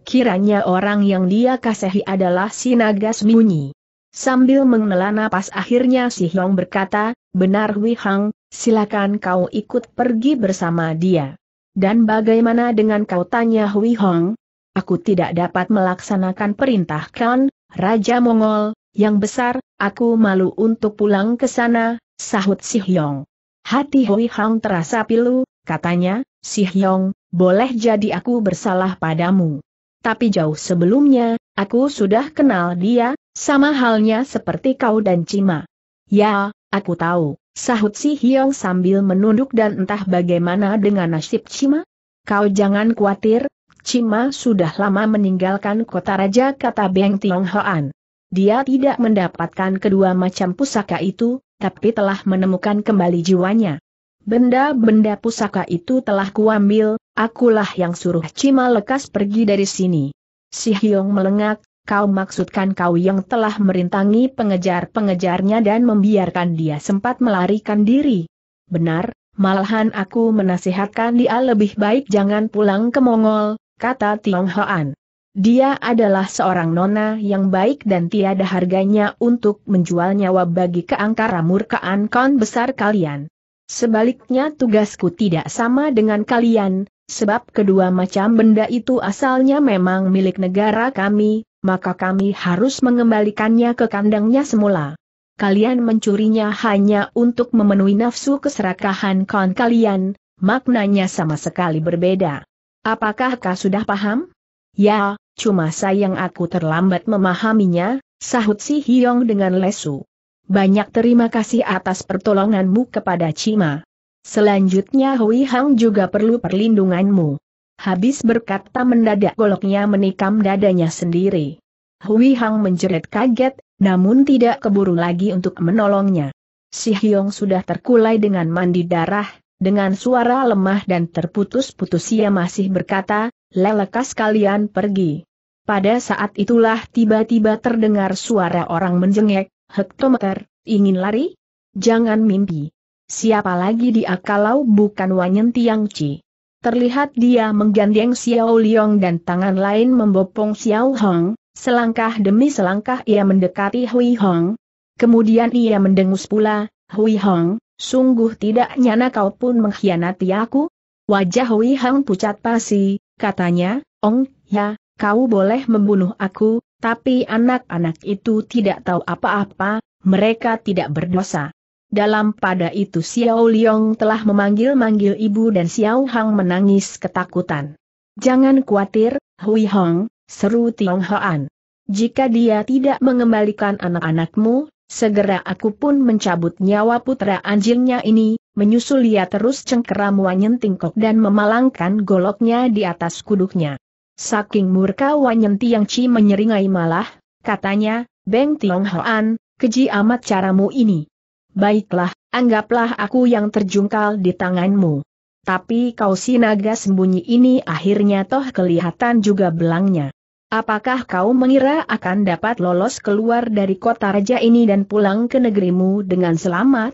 Kiranya orang yang dia kasihi adalah Sinaga Munyi. Sambil menghela napas akhirnya Si Hiong berkata, benar Hui Hong, silakan kau ikut pergi bersama dia. Dan bagaimana dengan kau, tanya Hui Hong? Aku tidak dapat melaksanakan perintah Khan, Raja Mongol, yang besar, aku malu untuk pulang ke sana, sahut Si Hiong. Hati Hui Hong terasa pilu, katanya, Si Hiong, boleh jadi aku bersalah padamu. Tapi jauh sebelumnya, aku sudah kenal dia. Sama halnya seperti kau dan Cima. Ya, aku tahu, sahut Si Hiong sambil menunduk. Dan entah bagaimana dengan nasib Cima? Kau jangan khawatir, Cima sudah lama meninggalkan kota raja, kata Beng Tiong Hoan. Dia tidak mendapatkan kedua macam pusaka itu, tapi telah menemukan kembali jiwanya. Benda-benda pusaka itu telah kuambil, akulah yang suruh Cima lekas pergi dari sini. Si Hiong melengak, kau maksudkan kau yang telah merintangi pengejar-pengejarnya dan membiarkan dia sempat melarikan diri. Benar, malahan aku menasihatkan dia lebih baik jangan pulang ke Mongol, kata Tiong Hoan. Dia adalah seorang nona yang baik dan tiada harganya untuk menjual nyawa bagi keangkara murkaan kaum besar kalian. Sebaliknya tugasku tidak sama dengan kalian, sebab kedua macam benda itu asalnya memang milik negara kami, maka kami harus mengembalikannya ke kandangnya semula. Kalian mencurinya hanya untuk memenuhi nafsu keserakahan kaum kalian, maknanya sama sekali berbeda. Apakah kau sudah paham? Ya, cuma sayang aku terlambat memahaminya, sahut Si Hiong dengan lesu. Banyak terima kasih atas pertolonganmu kepada Cima. Selanjutnya Hui Hong juga perlu perlindunganmu. Habis berkata mendadak goloknya menikam dadanya sendiri. Hui Hong menjerit kaget, namun tidak keburu lagi untuk menolongnya. Si Hiong sudah terkulai dengan mandi darah, dengan suara lemah dan terputus-putus ia masih berkata, "Lekas kalian pergi." Pada saat itulah tiba-tiba terdengar suara orang menjengek, "Hektometer, ingin lari? Jangan mimpi. Siapa lagi dia kalau bukan Wanyan Tiangci." Terlihat dia menggandeng Xiao Liong dan tangan lain membopong Xiao Hong, selangkah demi selangkah ia mendekati Hui Hong. Kemudian ia mendengus pula, "Hui Hong, sungguh tidak nyana kau pun mengkhianati aku." Wajah Hui Hong pucat pasi, katanya, "Ong, ya, kau boleh membunuh aku. Tapi anak-anak itu tidak tahu apa-apa, mereka tidak berdosa." Dalam pada itu Xiao Liong telah memanggil-manggil ibu dan Xiao Hong menangis ketakutan. "Jangan khawatir, Hui Hong," seru Tiong Hoan. "Jika dia tidak mengembalikan anak-anakmu, segera aku pun mencabut nyawa putra anjingnya ini." Menyusul ia terus cengkeram Wanyan Tingkok dan memalangkan goloknya di atas kuduknya. Saking murka Wanyan Tiangci menyeringai malah, katanya, "Beng Tiong Hoan, keji amat caramu ini. Baiklah, anggaplah aku yang terjungkal di tanganmu. Tapi kau sinaga sembunyi ini akhirnya toh kelihatan juga belangnya. Apakah kau mengira akan dapat lolos keluar dari kota raja ini dan pulang ke negerimu dengan selamat?"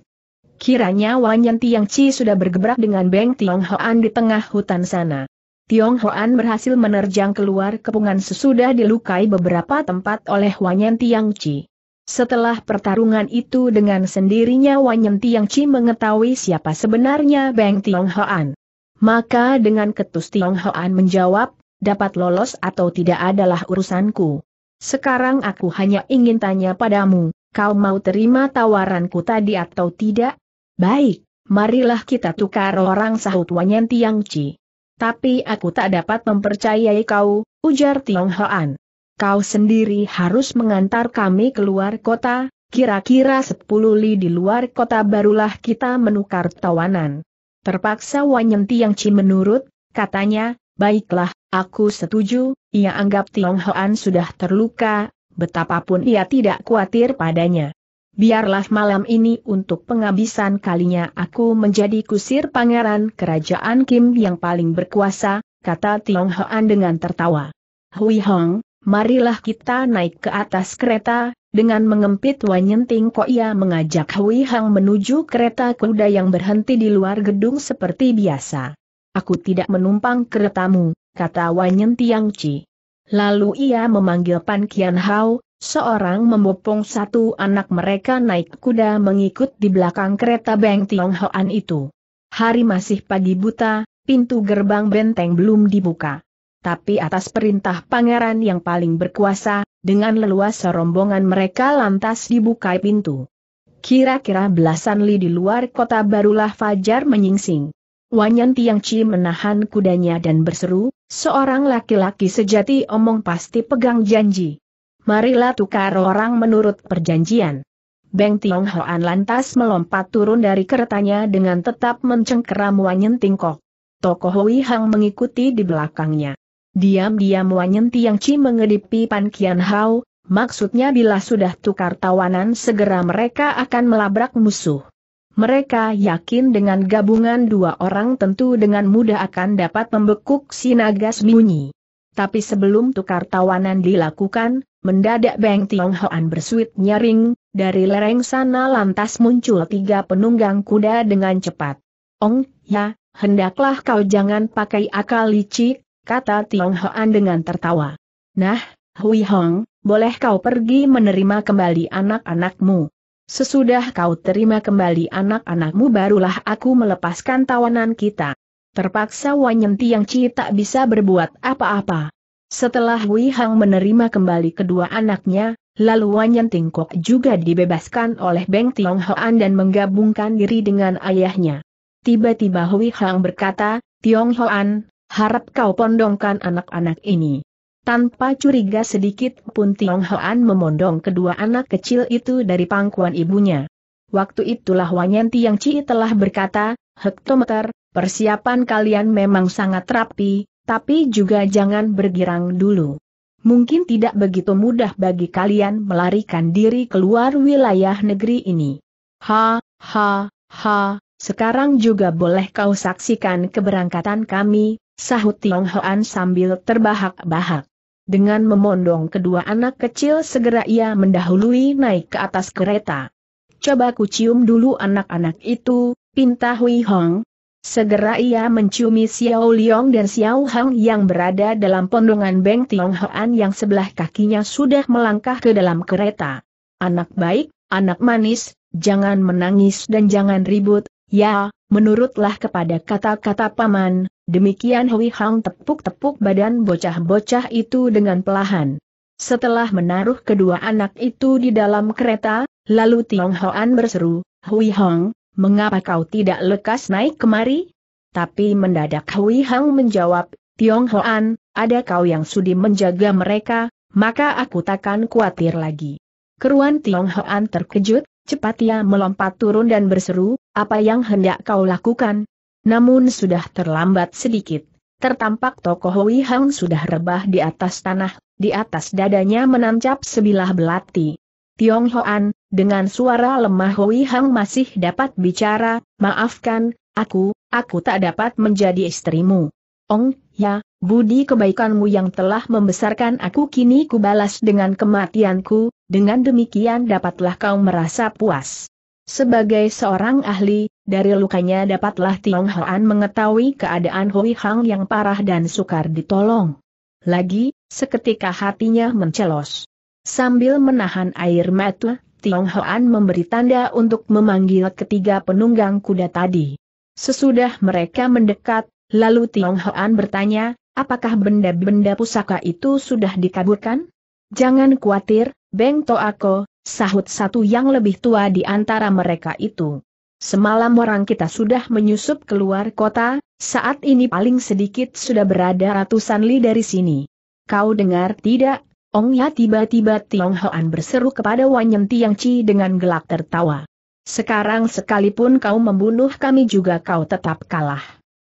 Kiranya Wanyan Tiangci sudah bergebrak dengan Beng Tiong Hoan di tengah hutan sana. Tiong Hoan berhasil menerjang keluar kepungan sesudah dilukai beberapa tempat oleh Wanyan Tiangci. Setelah pertarungan itu dengan sendirinya Wanyan Tiangci mengetahui siapa sebenarnya Beng Tiong Hoan. Maka dengan ketus Tiong Hoan menjawab, "Dapat lolos atau tidak adalah urusanku. Sekarang aku hanya ingin tanya padamu, kau mau terima tawaranku tadi atau tidak?" "Baik, marilah kita tukar orang," sahut Wanyan Tiangci. "Tapi aku tak dapat mempercayai kau," ujar Tiong Hoan. "Kau sendiri harus mengantar kami keluar kota, kira-kira sepuluh li di luar kota barulah kita menukar tawanan." Terpaksa Wanyan Tiangci menurut, katanya, "Baiklah, aku setuju." Ia anggap Tiong Hoan sudah terluka, betapapun ia tidak khawatir padanya. "Biarlah malam ini untuk penghabisan kalinya aku menjadi kusir pangeran kerajaan Kim yang paling berkuasa," kata Tiong Hoan dengan tertawa. "Hui Hong, marilah kita naik ke atas kereta." Dengan mengempit Wanyan Tingkok ia mengajak Hui Hong menuju kereta kuda yang berhenti di luar gedung seperti biasa. "Aku tidak menumpang keretamu," kata Wanyan Tiangci. Lalu ia memanggil Pan Kian Hao. Seorang membopong satu anak mereka naik kuda mengikut di belakang kereta Beng Tiong Hoan itu. Hari masih pagi buta, pintu gerbang benteng belum dibuka. Tapi atas perintah pangeran yang paling berkuasa, dengan leluasa rombongan mereka lantas dibuka pintu. Kira-kira belasan li di luar kota barulah fajar menyingsing. Wanyan Tiangci menahan kudanya dan berseru, "Seorang laki-laki sejati omong pasti pegang janji. Marilah tukar orang menurut perjanjian." Beng Tiong Hoan lantas melompat turun dari keretanya dengan tetap mencengkeram Wanyan Tingkok. Tokoh Hui Hong mengikuti di belakangnya. Diam-diam Wanyan Tiangci mengedipi Pan Kian Hao, Maksudnya bila sudah tukar tawanan segera mereka akan melabrak musuh. Mereka yakin dengan gabungan dua orang tentu dengan mudah akan dapat membekuk Sinaga Munyi. Tapi sebelum tukar tawanan dilakukan, mendadak Beng Tiong Hoan bersuit nyaring, dari lereng sana lantas muncul tiga penunggang kuda dengan cepat. Ong, ya, hendaklah kau jangan pakai akal licik, kata Tiong Hoan dengan tertawa. Nah, Hui Hong, boleh kau pergi menerima kembali anak-anakmu. Sesudah kau terima kembali anak-anakmu barulah aku melepaskan tawanan kita. Terpaksa Wanyan Tiangci tak bisa berbuat apa-apa. Setelah Hui Hong menerima kembali kedua anaknya, lalu Wanyan Tingkok juga dibebaskan oleh Beng Tiong Hoan dan menggabungkan diri dengan ayahnya. Tiba-tiba Hui Hong berkata, Tiong Hoan, harap kau pondongkan anak-anak ini. Tanpa curiga sedikit pun Tiong Hoan memondong kedua anak kecil itu dari pangkuan ibunya. Waktu itulah Wanyan Tiangci telah berkata, Hektometer, persiapan kalian memang sangat rapi, tapi juga jangan bergirang dulu. Mungkin tidak begitu mudah bagi kalian melarikan diri keluar wilayah negeri ini. Ha, ha, ha, sekarang juga boleh kau saksikan keberangkatan kami, sahut Tiong Hoan sambil terbahak-bahak. Dengan memondong kedua anak kecil segera ia mendahului naik ke atas kereta. Coba ku cium dulu anak-anak itu, pinta Hui Hong. Segera ia menciumi Xiao Liong dan Xiao Hong yang berada dalam pondongan Beng Tiong Hoan yang sebelah kakinya sudah melangkah ke dalam kereta. Anak baik, anak manis, jangan menangis dan jangan ribut, ya, menurutlah kepada kata-kata paman. Demikian Hui Hong tepuk-tepuk badan bocah-bocah itu dengan perlahan. Setelah menaruh kedua anak itu di dalam kereta, lalu Tiong Hoan berseru, Hui Hong, mengapa kau tidak lekas naik kemari? Tapi mendadak Hui Hong menjawab, Tiong Hoan, ada kau yang sudi menjaga mereka, maka aku takkan khawatir lagi. Keruan Tiong Hoan terkejut, cepat ia melompat turun dan berseru, apa yang hendak kau lakukan? Namun sudah terlambat sedikit, tertampak tokoh Hui Hong sudah rebah di atas tanah, di atas dadanya menancap sebilah belati. Tiong Hoan, dengan suara lemah Hui Hong masih dapat bicara, maafkan, aku, aku tak dapat menjadi istrimu. Ong, ya, budi kebaikanmu yang telah membesarkan aku kini kubalas dengan kematianku, dengan demikian dapatlah kau merasa puas. Sebagai seorang ahli, dari lukanya dapatlah Tiong Hoan mengetahui keadaan Hui Hong yang parah dan sukar ditolong. Lagi, seketika hatinya mencelos. Sambil menahan air mata, Tiong Hoan memberi tanda untuk memanggil ketiga penunggang kuda tadi. Sesudah mereka mendekat, lalu Tiong Hoan bertanya, apakah benda-benda pusaka itu sudah dikaburkan? Jangan khawatir, Beng Toako, sahut satu yang lebih tua di antara mereka itu. Semalam orang kita sudah menyusup keluar kota, saat ini paling sedikit sudah berada ratusan li dari sini. Kau dengar tidak? Ong, ya, tiba-tiba Tiong Hoan berseru kepada Wanyan Tiangci dengan gelak tertawa. Sekarang sekalipun kau membunuh kami juga kau tetap kalah.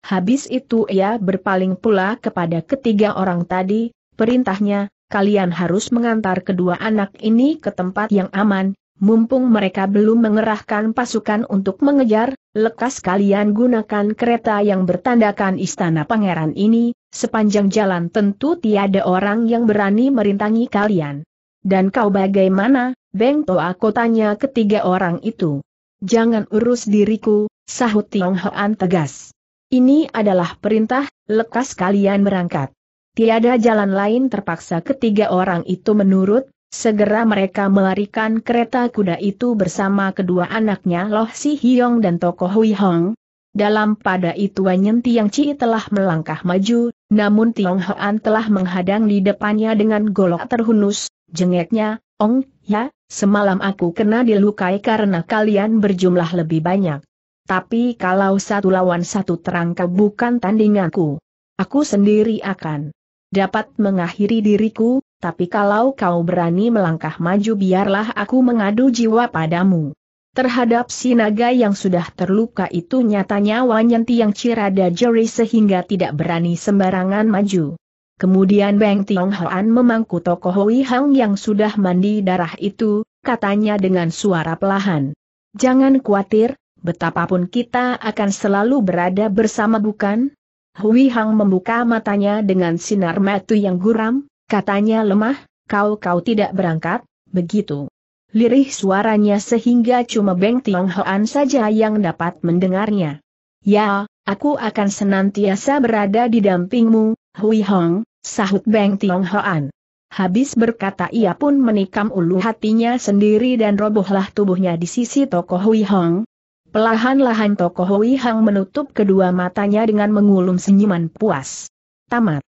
Habis itu ia berpaling pula kepada ketiga orang tadi, perintahnya, kalian harus mengantar kedua anak ini ke tempat yang aman, mumpung mereka belum mengerahkan pasukan untuk mengejar, lekas kalian gunakan kereta yang bertandakan istana pangeran ini, sepanjang jalan tentu tiada orang yang berani merintangi kalian. Dan kau bagaimana, Beng Toako, tanya ketiga orang itu. Jangan urus diriku, sahut Tiong Hoan tegas. Ini adalah perintah, lekas kalian berangkat. Tiada jalan lain, terpaksa ketiga orang itu menurut, segera mereka melarikan kereta kuda itu bersama kedua anaknya Lo Si Hiong dan tokoh Hui Hong. Dalam pada itu Wanyan Tiangci telah melangkah maju, namun Tiong Hoan telah menghadang di depannya dengan golok terhunus, jengeknya, Ong, ya, semalam aku kena dilukai karena kalian berjumlah lebih banyak. Tapi kalau satu lawan satu terangkau bukan tandinganku. Aku sendiri akan dapat mengakhiri diriku, tapi kalau kau berani melangkah maju biarlah aku mengadu jiwa padamu. Terhadap si naga yang sudah terluka itu nyatanya Wanyan Tiangci rada jeri sehingga tidak berani sembarangan maju. Kemudian Beng Tiong Hoan memangku tokoh Hui Hong yang sudah mandi darah itu, katanya dengan suara pelahan. Jangan khawatir, betapapun kita akan selalu berada bersama bukan? Hui Hong membuka matanya dengan sinar mata yang guram, katanya lemah, kau-kau tidak berangkat, begitu. Lirih suaranya sehingga cuma Beng Tiong Hoan saja yang dapat mendengarnya. Ya, aku akan senantiasa berada di dampingmu, Hui Hong, sahut Beng Tiong Hoan. Habis berkata ia pun menikam ulu hatinya sendiri dan robohlah tubuhnya di sisi tokoh Hui Hong. Pelahan-lahan tokoh Hui Hong menutup kedua matanya dengan mengulum senyuman puas. Tamat.